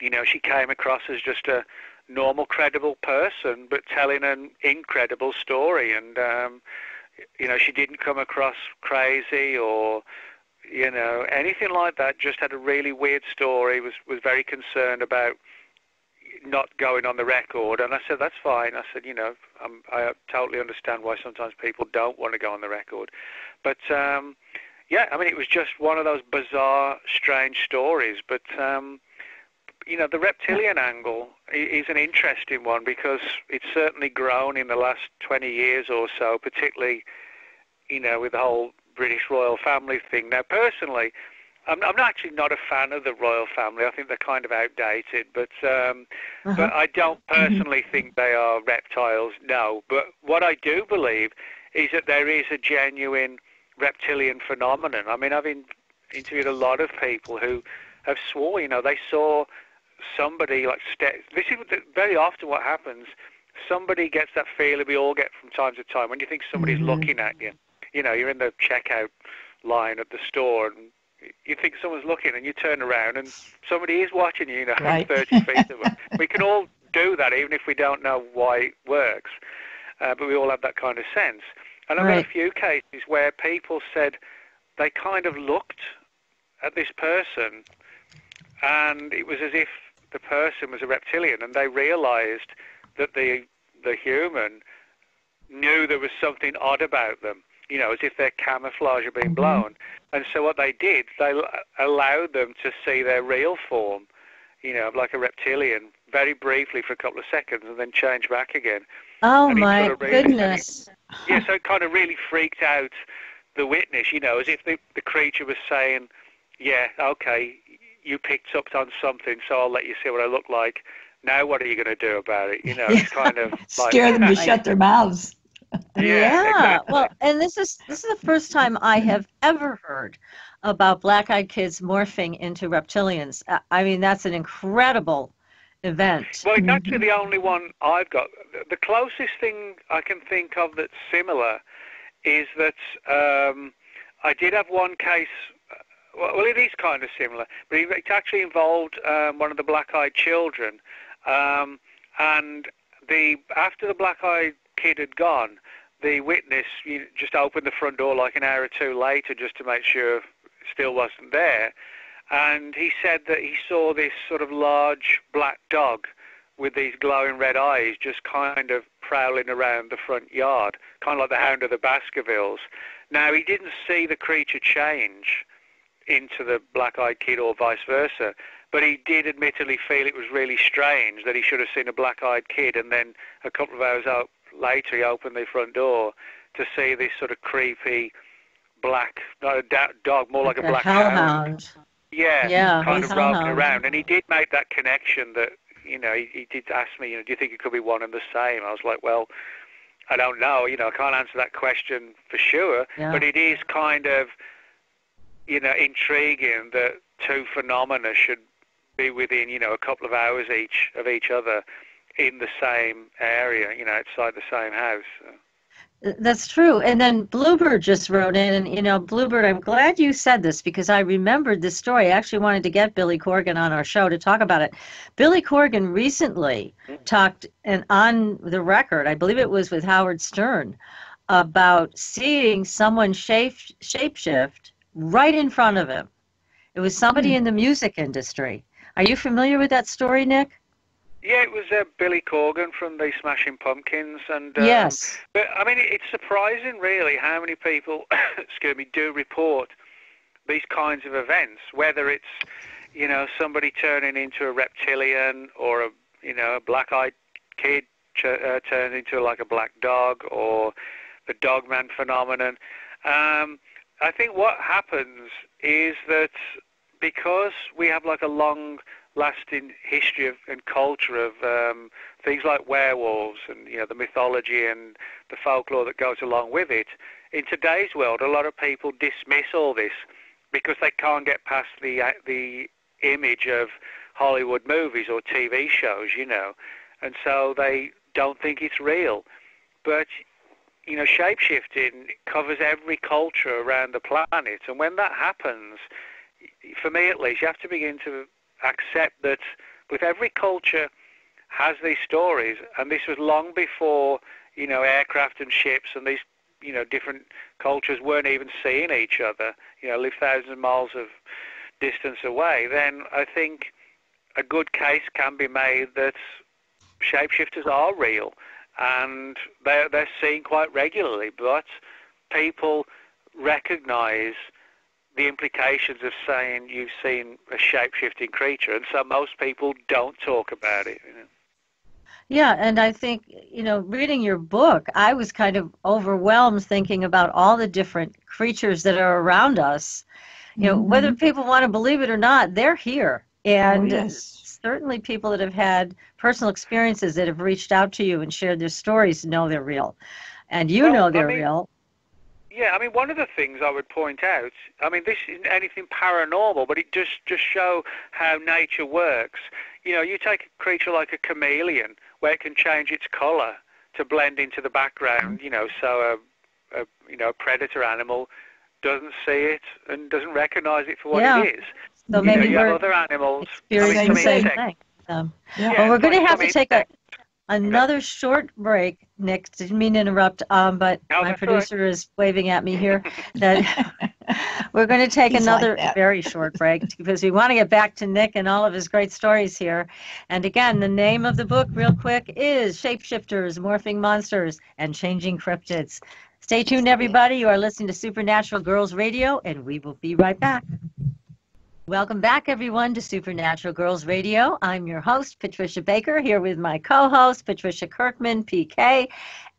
you know, she came across as just a normal, credible person, but telling an incredible story. And, you know, she didn't come across crazy or, you know, anything like that. Just had a really weird story, was very concerned about not going on the record. And I said, that's fine. I said, you know, I totally understand why sometimes people don't want to go on the record. But, yeah, I mean, it was just one of those bizarre, strange stories. But you know, the reptilian angle is an interesting one because it's certainly grown in the last 20 years or so, particularly, you know, with the whole British royal family thing. Now, personally, I'm actually not a fan of the royal family. I think they're kind of outdated, but I don't personally think they are reptiles, no. But what I do believe is that there is a genuine reptilian phenomenon. I mean, I've interviewed a lot of people who have sworn, you know, they saw somebody like this is very often what happens. Somebody gets that feeling we all get from time to time when you think somebody's looking at you. You know, you're in the checkout line at the store and you think someone's looking, and you turn around and somebody is watching you, you know, right. 30 feet away. We can all do that even if we don't know why it works, but we all have that kind of sense. And I've had a few cases where people said they kind of looked at this person, and it was as if the person was a reptilian, and they realized that the human knew there was something odd about them, you know, as if their camouflage had been blown. And so what they did, they allowed them to see their real form, you know, like a reptilian, very briefly for a couple of seconds, and then change back again. Oh my goodness. Yeah, so it kind of really freaked out the witness, you know, as if the creature was saying, yeah, okay, you picked up on something, so I'll let you see what I look like. Now what are you going to do about it? You know, it's kind of like scare them to shut their mouths. Yeah, exactly. Well, and this is the first time I have ever heard about black-eyed kids morphing into reptilians. I mean, that's an incredible event. Well, it's actually the only one I've got. The closest thing I can think of that's similar is that I did have one case. Well, it is kind of similar, but it actually involved one of the black-eyed children. And after the black-eyed kid had gone, the witness just opened the front door like an hour or two later just to make sure it still wasn't there. And he said that he saw this sort of large black dog with these glowing red eyes just kind of prowling around the front yard, kind of like the Hound of the Baskervilles. Now, he didn't see the creature change into the black-eyed kid or vice versa, but he did admittedly feel it was really strange that he should have seen a black-eyed kid, and then a couple of hours later he opened the front door to see this sort of creepy black, not a dog, more like a black hellhound. Yeah, kind of rolling around. And he did make that connection that, you know, he did ask me, you know, do you think it could be one and the same? I was like, well, I don't know, you know, I can't answer that question for sure, but it is kind of, you know, intriguing that two phenomena should be within, you know, a couple of hours each of each other in the same area, you know, outside the same house. That's true. And then Bluebird just wrote in, and, you know, Bluebird, I'm glad you said this because I remembered this story. I actually wanted to get Billy Corgan on our show to talk about it. Billy Corgan recently talked, and on the record, I believe it was with Howard Stern, about seeing someone shapeshift right in front of him. It was somebody in the music industry. Are you familiar with that story, Nick? Yeah, it was Billy Corgan from the Smashing Pumpkins, and yes. But I mean, it's surprising, really, how many people, excuse me, do report these kinds of events. Whether it's, you know, somebody turning into a reptilian, or a, you know, a black-eyed kid turned into like a black dog, or the Dogman phenomenon. I think what happens is that because we have like a long-lasting history of, and culture of things like werewolves and, you know, the mythology and the folklore that goes along with it, in today's world a lot of people dismiss all this because they can't get past the image of Hollywood movies or TV shows, you know, and so they don't think it's real. But, you know, shape-shifting covers every culture around the planet, and when that happens, for me at least, you have to begin to accept that with every culture has these stories, and this was long before, you know, aircraft and ships and these, you know, different cultures weren't even seeing each other, you know, live thousands of miles of distance away. Then I think a good case can be made that shapeshifters are real, and they're seen quite regularly, but people recognize the implications of saying you've seen a shape-shifting creature, and so most people don't talk about it, you know? Yeah, and I think, you know, reading your book, I was kind of overwhelmed thinking about all the different creatures that are around us. You know, whether people want to believe it or not, they're here. And certainly people that have had personal experiences that have reached out to you and shared their stories know they're real. And you know they're real. Yeah, I mean, one of the things I would point out, I mean, this isn't anything paranormal, but it just shows how nature works. You know, you take a creature like a chameleon, where it can change its color to blend into the background, you know, so a predator animal doesn't see it and doesn't recognize it for what it is. So you maybe know, you have other animals experiencing the same thing. Well, we're going to have to take another short break, Nick. Didn't mean to interrupt, but my producer is waving at me here. That we're going to take another very short break because we want to get back to Nick and all of his great stories here. And again, the name of the book, real quick, is Shapeshifters, Morphing Monsters, and Changing Cryptids. Stay tuned, everybody. You are listening to Supernatural Girls Radio, and we will be right back. Welcome back, everyone, to Supernatural Girls Radio. I'm your host, Patricia Baker, here with my co-host, Patricia Kirkman, PK,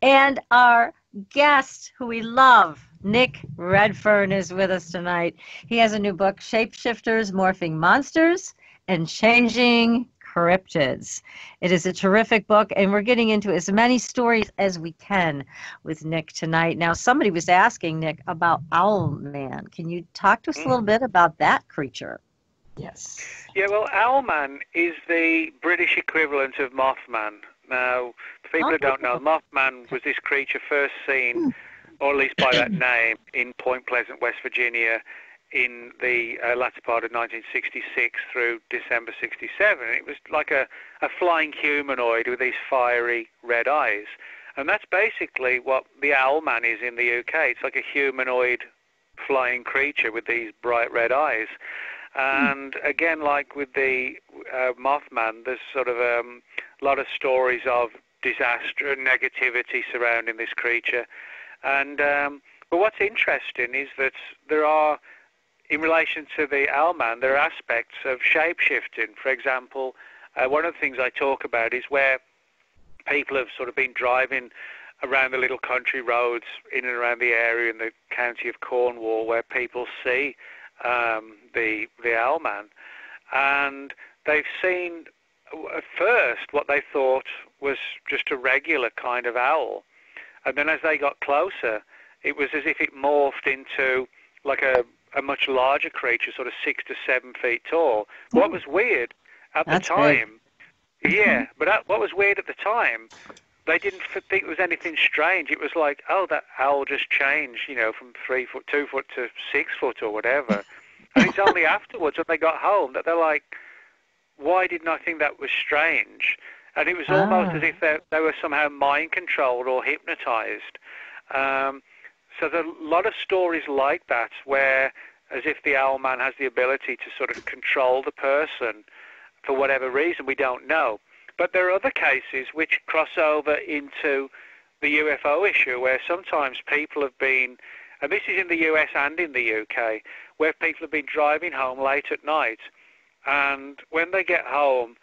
and our guest, who we love, Nick Redfern, is with us tonight. He has a new book, Shapeshifters, Morphing Monsters, and Changing Cryptids. It is a terrific book, and we're getting into as many stories as we can with Nick tonight. Now, somebody was asking, Nick, about Owl Man. Can you talk to us a little bit about that creature? Yes. Yeah, well, Owl Man is the British equivalent of Mothman. Now, for people who don't know, Mothman was this creature first seen, or at least by that name, in Point Pleasant, West Virginia, in the latter part of 1966 through December 67. It was like a flying humanoid with these fiery red eyes. And that's basically what the Owl Man is in the UK. It's like a humanoid flying creature with these bright red eyes. And again, like with the Mothman, there's sort of a lot of stories of disaster and negativity surrounding this creature. And but what's interesting is that there are, in relation to the Owl Man, there are aspects of shape-shifting. For example, one of the things I talk about is where people have sort of been driving around the little country roads in and around the area in the county of Cornwall, where people see the Owl Man, and they've seen at first what they thought was just a regular kind of owl, and then as they got closer, it was as if it morphed into like a much larger creature, sort of 6 to 7 feet tall. What was weird at the time Yeah, but what was weird at the time, they didn't think it was anything strange. It was like, oh, that owl just changed, you know, from 3 foot, 2 foot to 6 foot or whatever. And it's only afterwards when they got home that they're like, why didn't I think that was strange? And it was almost as if they were somehow mind controlled or hypnotized. So there are a lot of stories like that where as if the owl man has the ability to sort of control the person for whatever reason, we don't know. But there are other cases which cross over into the UFO issue where sometimes people have been, and this is in the US and in the UK, where people have been driving home late at night, and when they get home,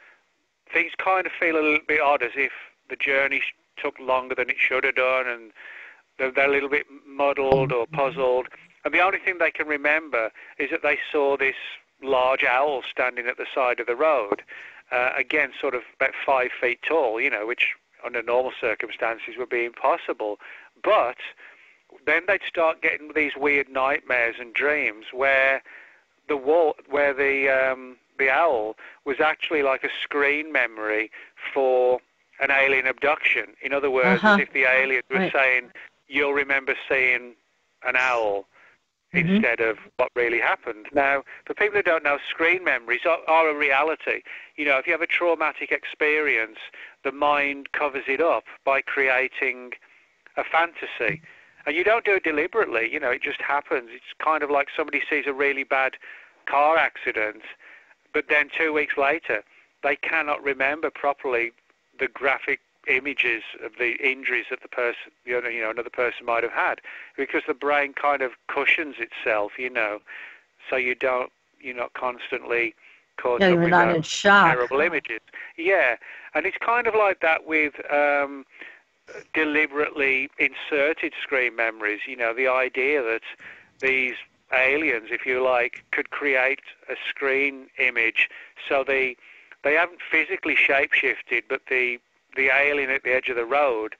things kind of feel a little bit odd, as if the journey took longer than it should have done, and they're a little bit muddled or puzzled. And the only thing they can remember is that they saw this large owl standing at the side of the road, again, sort of about 5 feet tall, you know, which under normal circumstances would be impossible. But then they'd start getting these weird nightmares and dreams where the owl was actually like a screen memory for an alien abduction. In other words, as if the alien was saying, you'll remember seeing an owl instead of what really happened. Now, for people who don't know, screen memories are a reality. You know, if you have a traumatic experience, the mind covers it up by creating a fantasy. And you don't do it deliberately, you know, it just happens. It's kind of like somebody sees a really bad car accident, but then 2 weeks later, they cannot remember properly the graphic images of the injuries that the person, you know, another person might have had, because the brain kind of cushions itself, you know, so you're not constantly caught up with those terrible images. Yeah, and it's kind of like that with deliberately inserted screen memories, you know, the idea that these aliens, if you like, could create a screen image, so they haven't physically shape-shifted, but the alien at the edge of the road,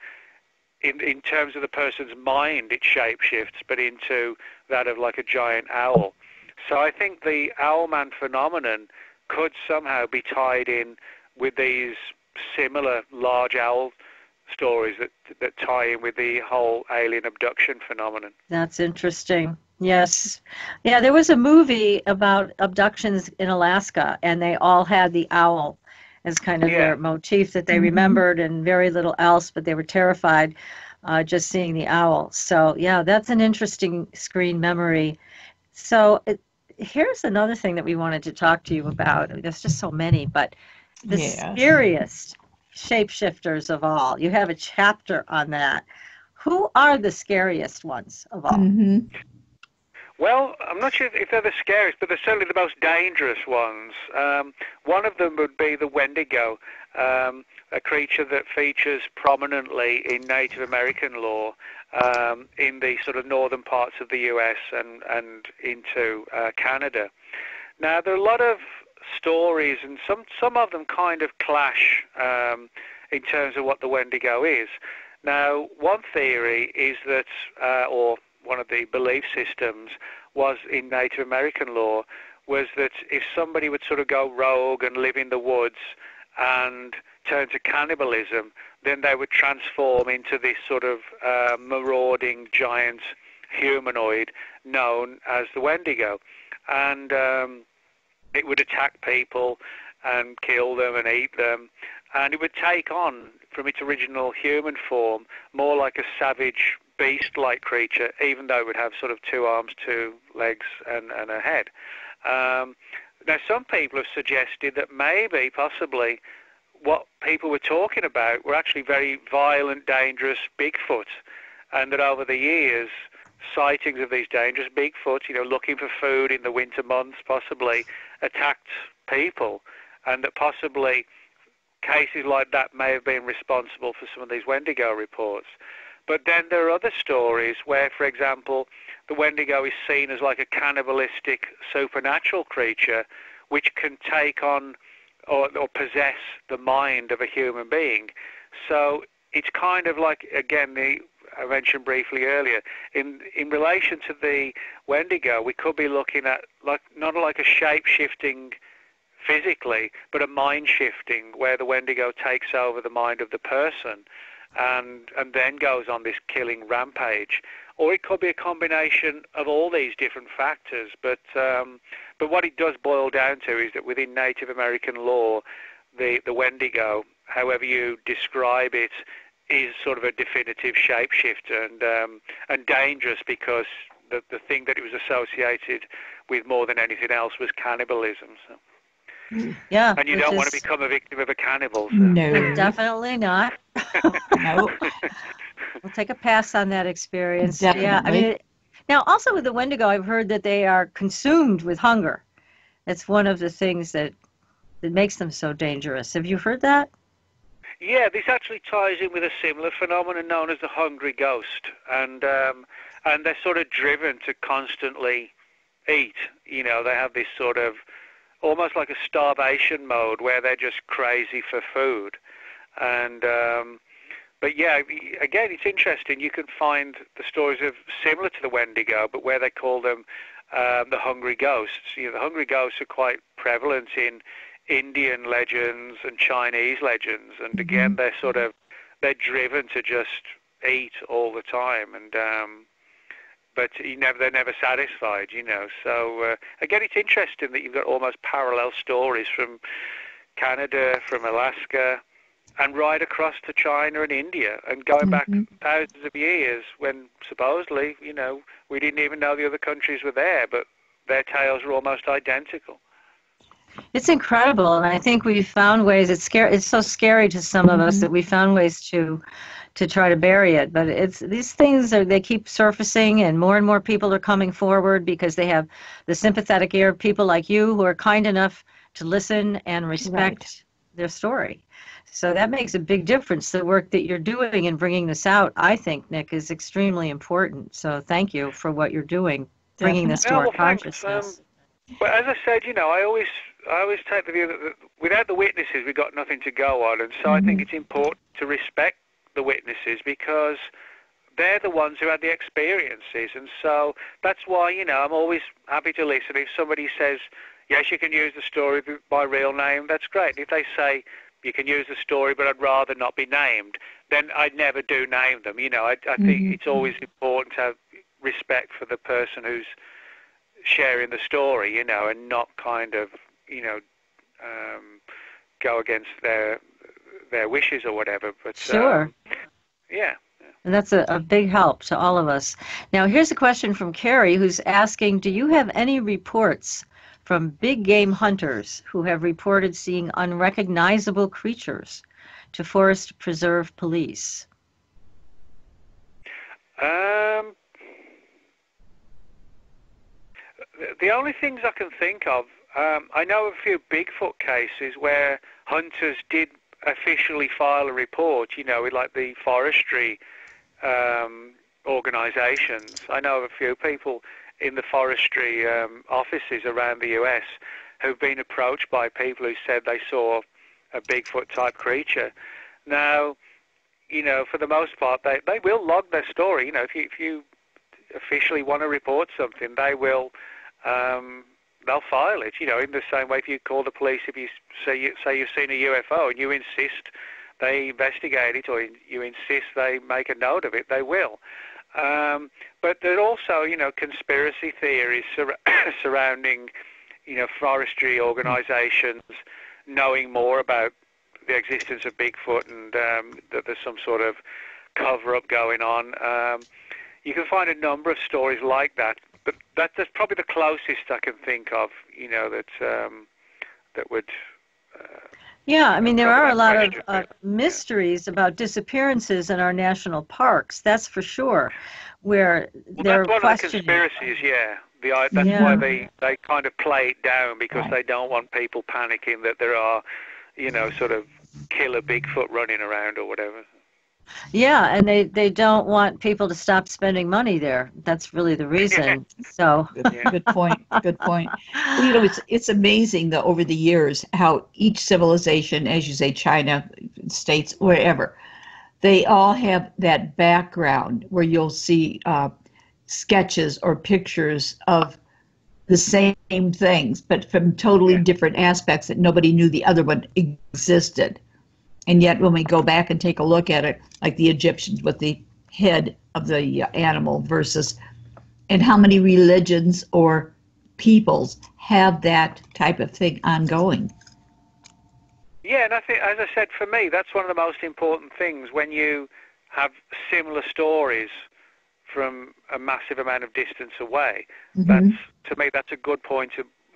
in terms of the person's mind, it shape-shifts, but into that of like a giant owl. So I think the owlman phenomenon could somehow be tied in with these similar large owl stories that tie in with the whole alien abduction phenomenon. That's interesting. Yes. Yeah, there was a movie about abductions in Alaska, and they all had the owl as kind of their motif that they remembered, and very little else, but they were terrified just seeing the owl. So, yeah, that's an interesting screen memory. So here's another thing that we wanted to talk to you about. I mean, there's just so many, but the scariest shapeshifters of all. You have a chapter on that. Who are the scariest ones of all? Well, I'm not sure if they're the scariest, but they're certainly the most dangerous ones. One of them would be the Wendigo, a creature that features prominently in Native American lore in the sort of northern parts of the US and into Canada. Now, there are a lot of stories, and some of them kind of clash in terms of what the Wendigo is. Now, one theory is that, or one of the belief systems was in Native American lore, was that if somebody would sort of go rogue and live in the woods and turn to cannibalism, then they would transform into this sort of marauding giant humanoid known as the Wendigo. And it would attack people and kill them and eat them, and it would take on, from its original human form, more like a savage beast-like creature, even though it would have sort of 2 arms, 2 legs, and a head. Now, some people have suggested that maybe, possibly, what people were talking about were actually very violent, dangerous Bigfoot, and that over the years, sightings of these dangerous Bigfoot, you know, looking for food in the winter months, possibly, attacked people, and that possibly cases like that may have been responsible for some of these Wendigo reports. But then there are other stories where, for example, the Wendigo is seen as like a cannibalistic supernatural creature which can take on or possess the mind of a human being. So it's kind of like, again, I mentioned briefly earlier, in relation to the Wendigo, we could be looking at like not like a shape-shifting physically, but a mind shifting where the Wendigo takes over the mind of the person and then goes on this killing rampage. Or it could be a combination of all these different factors. But what it does boil down to is that within Native American law, the Wendigo, however you describe it, is sort of a definitive shapeshifter and dangerous because the thing that it was associated with more than anything else was cannibalism. So. Yeah. And you don't want to become a victim of a cannibal. So. No, definitely not. No. We'll take a pass on that experience. Definitely. Yeah. I mean, now also with the Wendigo, I've heard that they are consumed with hunger. That's one of the things that makes them so dangerous. Have you heard that? Yeah, this actually ties in with a similar phenomenon known as the hungry ghost, and they're sort of driven to constantly eat. You know, they have this sort of almost like a starvation mode where they're just crazy for food. And but yeah, again, it's interesting. You can find the stories of similar to the Wendigo, but where they call them the hungry ghosts. You know, the hungry ghosts are quite prevalent in Indian legends and Chinese legends, and again they're driven to just eat all the time, and but they're never satisfied, you know. So again, it's interesting that you've got almost parallel stories from Canada, from Alaska, and right across to China and India, and going back thousands of years when supposedly, you know, we didn't even know the other countries were there, but their tales were almost identical. It's incredible, and I think we've found ways. It's so scary to some of us that we found ways to try to bury it. But it's these things they keep surfacing, and more people are coming forward because they have the sympathetic ear of people like you who are kind enough to listen and respect their story. So that makes a big difference. The work that you're doing in bringing this out, I think, Nick, is extremely important. So thank you for what you're doing, bringing this to our consciousness. Well, as I said, you know, I always take the view that without the witnesses, we've got nothing to go on. And so I think it's important to respect the witnesses because they're the ones who had the experiences. And so that's why, you know, I'm always happy to listen. If somebody says, yes, you can use the story by real name, that's great. If they say, you can use the story, but I'd rather not be named, then I'd never do name them. You know, I think it's always important to have respect for the person who's sharing the story, you know, and not kind of, you know, go against their wishes or whatever. But sure. Yeah. And that's a big help to all of us. Now, here's a question from Carrie, who's asking, do you have any reports from big game hunters who have reported seeing unrecognizable creatures to Forest Preserve Police? The only things I can think of, I know a few Bigfoot cases where hunters did officially file a report, you know, with like the forestry organizations. I know of a few people in the forestry offices around the US who've been approached by people who said they saw a Bigfoot type creature. Now, you know, for the most part, they will log their story. You know, if you officially want to report something, they will... they'll file it, you know, in the same way if you call the police, if you say you've seen a UFO and you insist they investigate it or you insist they make a note of it, they will. But there are also, you know, conspiracy theories surrounding, you know, forestry organizations knowing more about the existence of Bigfoot and that there's some sort of cover-up going on. You can find a number of stories like that. But that's probably the closest I can think of, you know, that would... yeah, I mean, there are a lot of mysteries about disappearances in our national parks, that's for sure, where they're questioning... Well, that's one of the conspiracies, yeah. That's why they kind of play it down, because they don't want people panicking that there are, you know, sort of killer Bigfoot running around or whatever. Yeah, and they don't want people to stop spending money there. That's really the reason. So good point. Good point. You know, it's amazing though over the years how each civilization, as you say, China, states, wherever, they all have that background where you'll see sketches or pictures of the same same things, but from totally different aspects that nobody knew the other one existed. And yet when we go back and take a look at it, like the Egyptians with the head of the animal versus, and how many religions or peoples have that type of thing ongoing? Yeah, and I think, as I said, for me, that's one of the most important things when you have similar stories from a massive amount of distance away. Mm-hmm. That's, to me, that's a good point.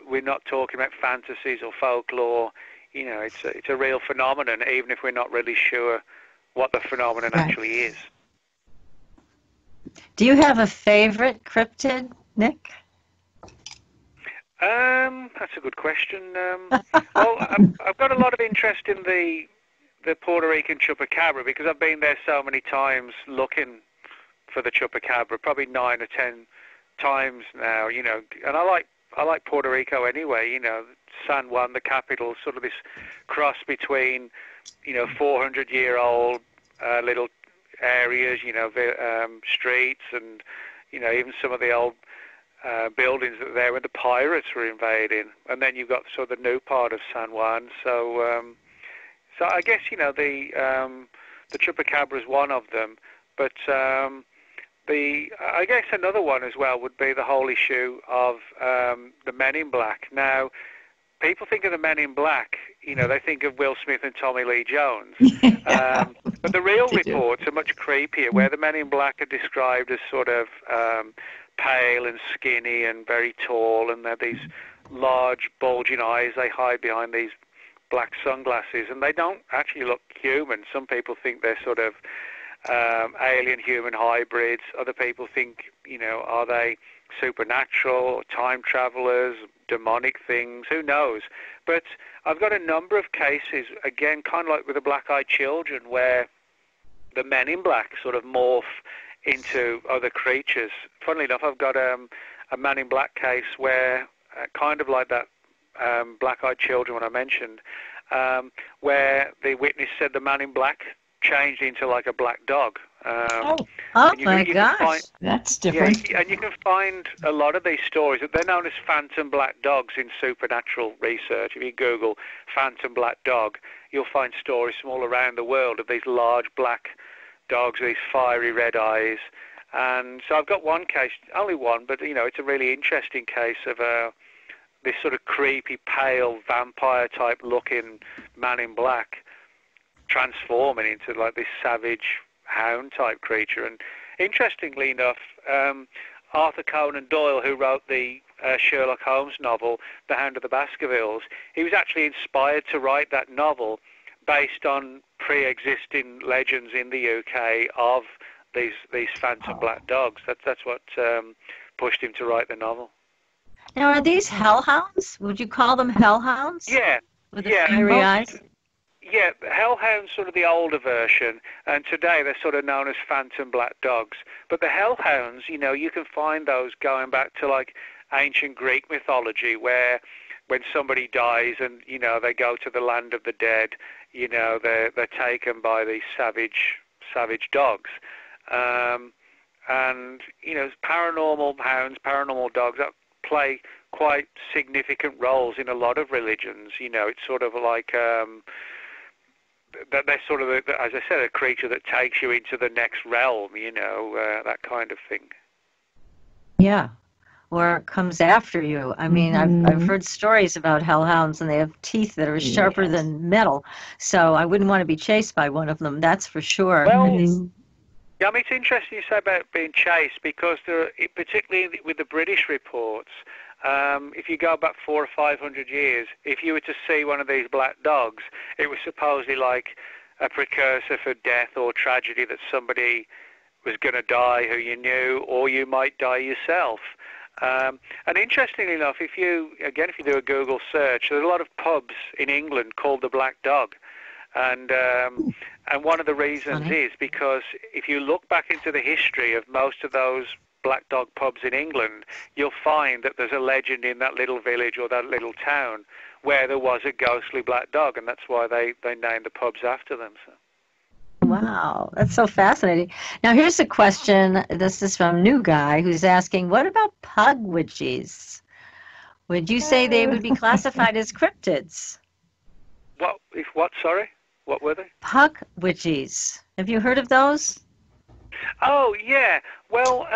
We're not talking about fantasies or folklore. You know, it's a real phenomenon, even if we're not really sure what the phenomenon actually is. Do you have a favorite cryptid, Nick? That's a good question. Well, I've got a lot of interest in the Puerto Rican Chupacabra because I've been there so many times looking for the Chupacabra, probably 9 or 10 times now, you know. And I like Puerto Rico anyway, you know, San Juan, the capital, sort of this cross between, you know, 400-year-old little areas, you know, streets, and, you know, even some of the old buildings that were there when the pirates were invading, and then you've got sort of the new part of San Juan. So, so I guess, you know, the Chupacabra is one of them, but I guess another one as well would be the whole issue of the Men in Black. Now, people think of the Men in Black, you know, they think of Will Smith and Tommy Lee Jones, but the real reports are much creepier, where the Men in Black are described as sort of pale and skinny and very tall, and they're these large bulging eyes. They hide behind these black sunglasses, and they don't actually look human. Some people think they're sort of alien-human hybrids. Other people think, you know, are they supernatural, time travelers, demonic things? Who knows? But I've got a number of cases, again, kind of like with the black-eyed children, where the Men in Black sort of morph into other creatures. Funnily enough, I've got a Man in Black case where, kind of like that black-eyed children when I mentioned, where the witness said the Man in Black changed into like a black dog. Oh my gosh, that's different. Yeah, and you can find a lot of these stories that they're known as phantom black dogs in supernatural research. If you Google phantom black dog, you'll find stories from all around the world of these large black dogs with these fiery red eyes. And so I've got one case, only one, but you know, it's a really interesting case of this sort of creepy, pale, vampire-type looking Man in Black transforming into like this savage hound type creature. And interestingly enough, Arthur Conan Doyle, who wrote the Sherlock Holmes novel The Hound of the Baskervilles, he was actually inspired to write that novel based on pre-existing legends in the UK of these phantom black dogs. That's what pushed him to write the novel. Now, are these hellhounds? Would you call them hellhounds? Yeah. With the fiery eyes? Yeah, hellhounds, sort of the older version, and today they're sort of known as phantom black dogs. But the hellhounds, you know, you can find those going back to like ancient Greek mythology, where when somebody dies and, you know, they go to the land of the dead, you know, they're taken by these savage dogs. And, you know, paranormal hounds, paranormal dogs, that play quite significant roles in a lot of religions. You know, it's sort of like... they're sort of, as I said, a creature that takes you into the next realm, you know, that kind of thing. Yeah, or comes after you. I mean, I've heard stories about hellhounds, and they have teeth that are sharper than metal, so I wouldn't want to be chased by one of them, that's for sure. Well, I mean, it's interesting you say about being chased, because there, particularly with the British reports, if you go back 400 or 500 years, if you were to see one of these black dogs, it was supposedly like a precursor for death or tragedy, that somebody was going to die who you knew, or you might die yourself. And interestingly enough, if you do a Google search, there are a lot of pubs in England called the Black Dog. And one of the reasons is because if you look back into the history of most of those black dog pubs in England, you'll find that there's a legend in that little village or that little town where there was a ghostly black dog, and that's why they named the pubs after them. So. Wow, that's so fascinating. Now, here's a question. This is from New Guy, who's asking, what about pug witches? Would you say they would be classified as cryptids? What? If what? Sorry, what were they? Puck witches. Have you heard of those? Oh yeah. Well,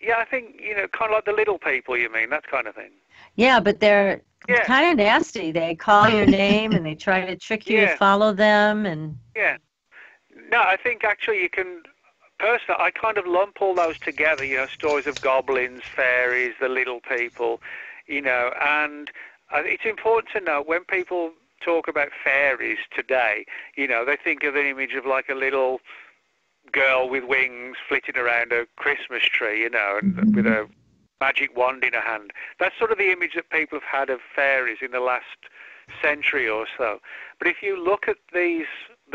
yeah. I think kind of like the little people. You mean that kind of thing? Yeah, but they're kind of nasty. They call your name and they try to trick you to follow them. And no, I think actually you can. Personally, I kind of lump all those together. Stories of goblins, fairies, the little people. And it's important to note when people talk about fairies today, they think of an image of like a little girl with wings flitting around a Christmas tree, and with a magic wand in her hand. That's sort of the image that people have had of fairies in the last century or so. But if you look at the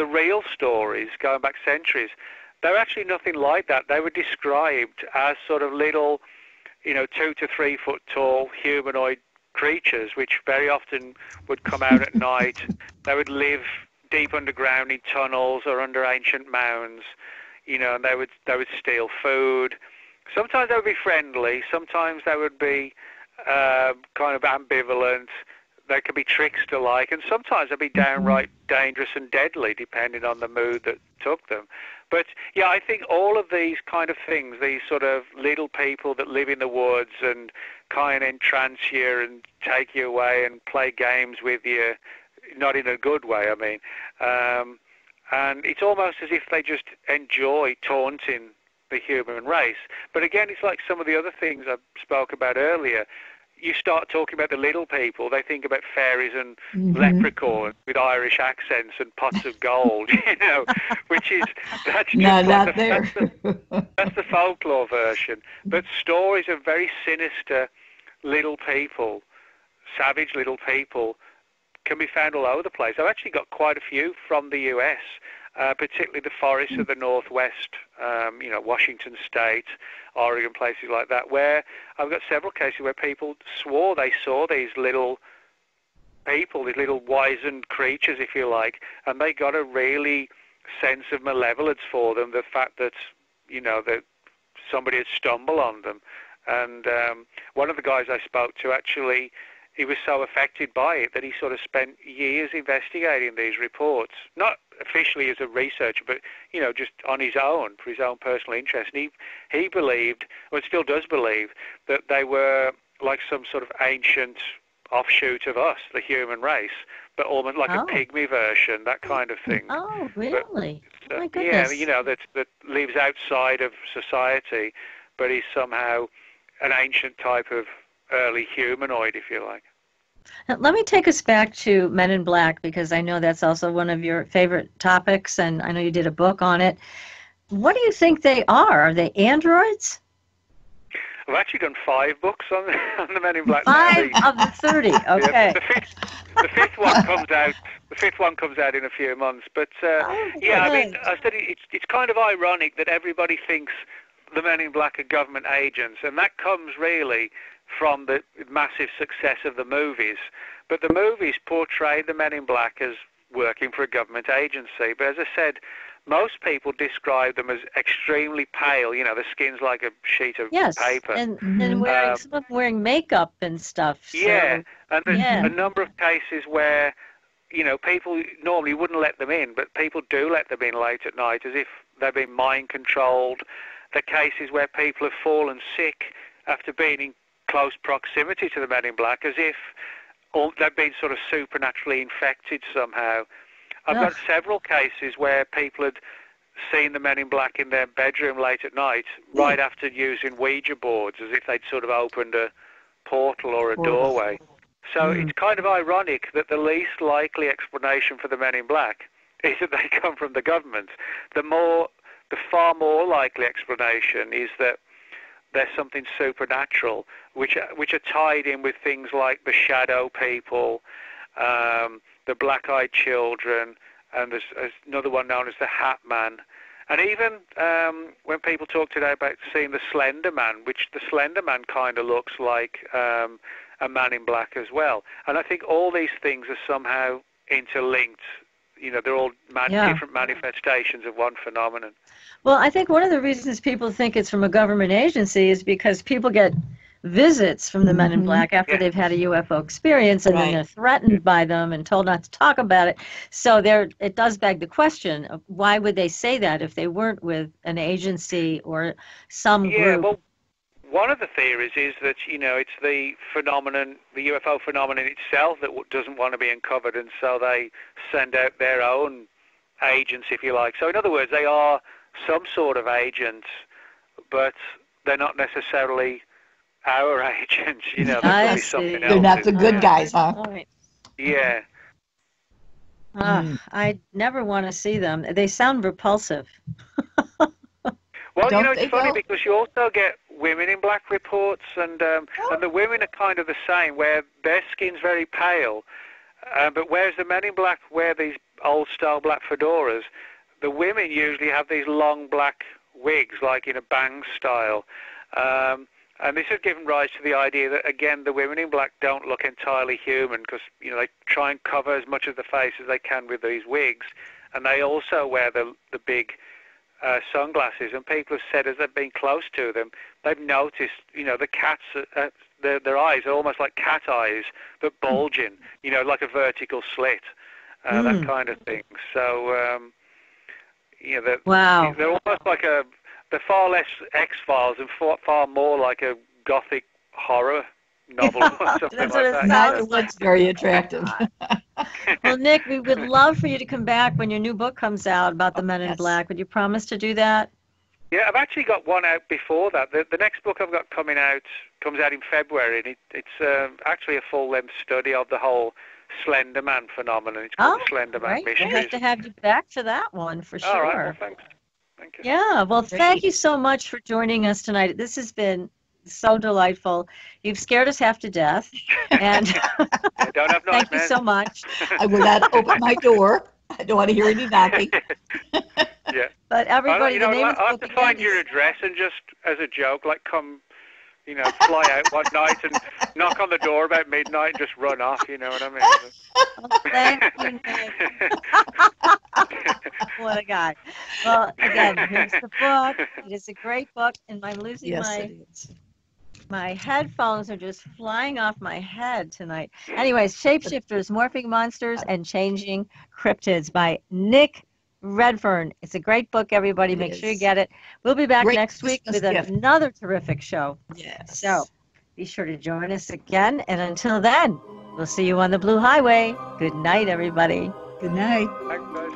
real stories going back centuries, they're actually nothing like that. They were described as sort of little, 2 to 3 foot tall humanoid creatures, which very often would come out at night. They would live deep underground in tunnels or under ancient mounds, and they would steal food. Sometimes they would be friendly. Sometimes they would be kind of ambivalent. They could be trickster-like, and sometimes they'd be downright dangerous and deadly, depending on the mood that took them. But, yeah, I think all of these kind of things, these sort of little people that live in the woods and kind of entrance you and take you away and play games with you, not in a good way, I mean. And it's almost as if they just enjoy taunting the human race. But, again, it's like some of the other things I spoke about earlier. You start talking about the little people, they think about fairies and leprechauns with Irish accents and pots of gold, which is, that's just no, like that's the folklore version. But stories of very sinister little people, savage little people, can be found all over the place. I've actually got quite a few from the US, particularly the forests of the Northwest, Washington State, Oregon, places like that, where I've got several cases where people swore they saw these little people, these little wizened creatures, if you like, and they got a really sense of malevolence for them, the fact that, that somebody had stumbled on them. And one of the guys I spoke to actually, he was so affected by it that he sort of spent years investigating these reports, not officially as a researcher, but, just on his own, for his own personal interest. And he believed, or still does believe, that they were like some sort of ancient offshoot of us, the human race, but almost like a pygmy version, that kind of thing. Oh, really? But, oh my goodness. Yeah, that lives outside of society, but is somehow an ancient type of early humanoid, if you like. Now, let me take us back to Men in Black, because I know that's also one of your favorite topics, and I know you did a book on it. What do you think they are? Are they androids? I've actually done 5 books on the Men in Black. 5 of the 30. Okay. Yeah, the fifth one comes out. The 5th one comes out in a few months. But I said it's kind of ironic that everybody thinks the Men in Black are government agents, and that comes really from the massive success of the movies. But the movies portray the Men in Black as working for a government agency. But as I said, most people describe them as extremely pale. Their skin's like a sheet of paper. Yes, and wearing makeup and stuff. So, yeah, and there's a number of cases where, people normally wouldn't let them in, but people do let them in late at night as if they've been mind-controlled. The cases where people have fallen sick after being in close proximity to the Men in Black, as if they've been sort of supernaturally infected somehow. I've got several cases where people had seen the Men in Black in their bedroom late at night, right after using Ouija boards, as if they'd sort of opened a portal or a doorway. So it's kind of ironic that the least likely explanation for the Men in Black is that they come from the government. The far more likely explanation is that there's something supernatural, which are tied in with things like the shadow people, the black-eyed children, and there's another one known as the Hat Man. And even when people talk today about seeing the Slender Man, which the Slender Man kind of looks like a man in black as well. And I think all these things are somehow interlinked. They're all different manifestations of one phenomenon. Well, I think one of the reasons people think it's from a government agency is because people get visits from the men in black after they've had a UFO experience, and then they're threatened by them and told not to talk about it. So there, it does beg the question of why would they say that if they weren't with an agency or some group? Well, one of the theories is that, you know, it's the phenomenon, the UFO phenomenon itself that doesn't want to be uncovered, and so they send out their own agents, if you like. So in other words, they are some sort of agents, but they're not necessarily our agents, you know. They're not the good guys, huh? Right. Yeah. I never want to see them. They sound repulsive. Well, you know, it's funny because you also get women in black reports, and the women are kind of the same, where their skin's very pale, but whereas the men in black wear these old-style black fedoras, the women usually have these long black wigs, like in a bang style. And this has given rise to the idea that, again, the women in black don't look entirely human because, you know, they try and cover as much of the face as they can with these wigs, and they also wear the big sunglasses, and people have said as they've been close to them, they've noticed, you know, the cats, their eyes are almost like cat eyes that bulge in, you know, like a vertical slit, that kind of thing. So, you know, they're almost like a... They're far less X-Files and far more like a gothic horror novel or something like that. That looks very attractive. Well, Nick, we would love for you to come back when your new book comes out about the Men in Black. Would you promise to do that? Yeah, I've actually got one out before that. The next book I've got coming out comes out in February, and it's actually a full-length study of the whole Slender Man phenomenon. It's called Slender Man Mysteries. We'll have to have you back for that one for sure. All right, well, thanks. Yeah, well, thank you so much for joining us tonight. This has been so delightful. You've scared us half to death. And thank you so much. I will not open my door. I don't want to hear any knocking. But everybody, you know, the name I have to find your address and just, as a joke, like come, you know, fly out one night and knock on the door about midnight and just run off, you know what I mean? Well, thank you, Nick. What a guy. Well, again, here's the book. It is a great book, and I'm losing my headphones are just flying off my head tonight. Anyways, Shapeshifters, Morphing Monsters, and Changing Cryptids by Nick Redfern. It's a great book, everybody. Make sure you get it. We'll be back next week with another terrific show. Yes. So be sure to join us again. And until then, we'll see you on the Blue Highway. Good night, everybody. Good night.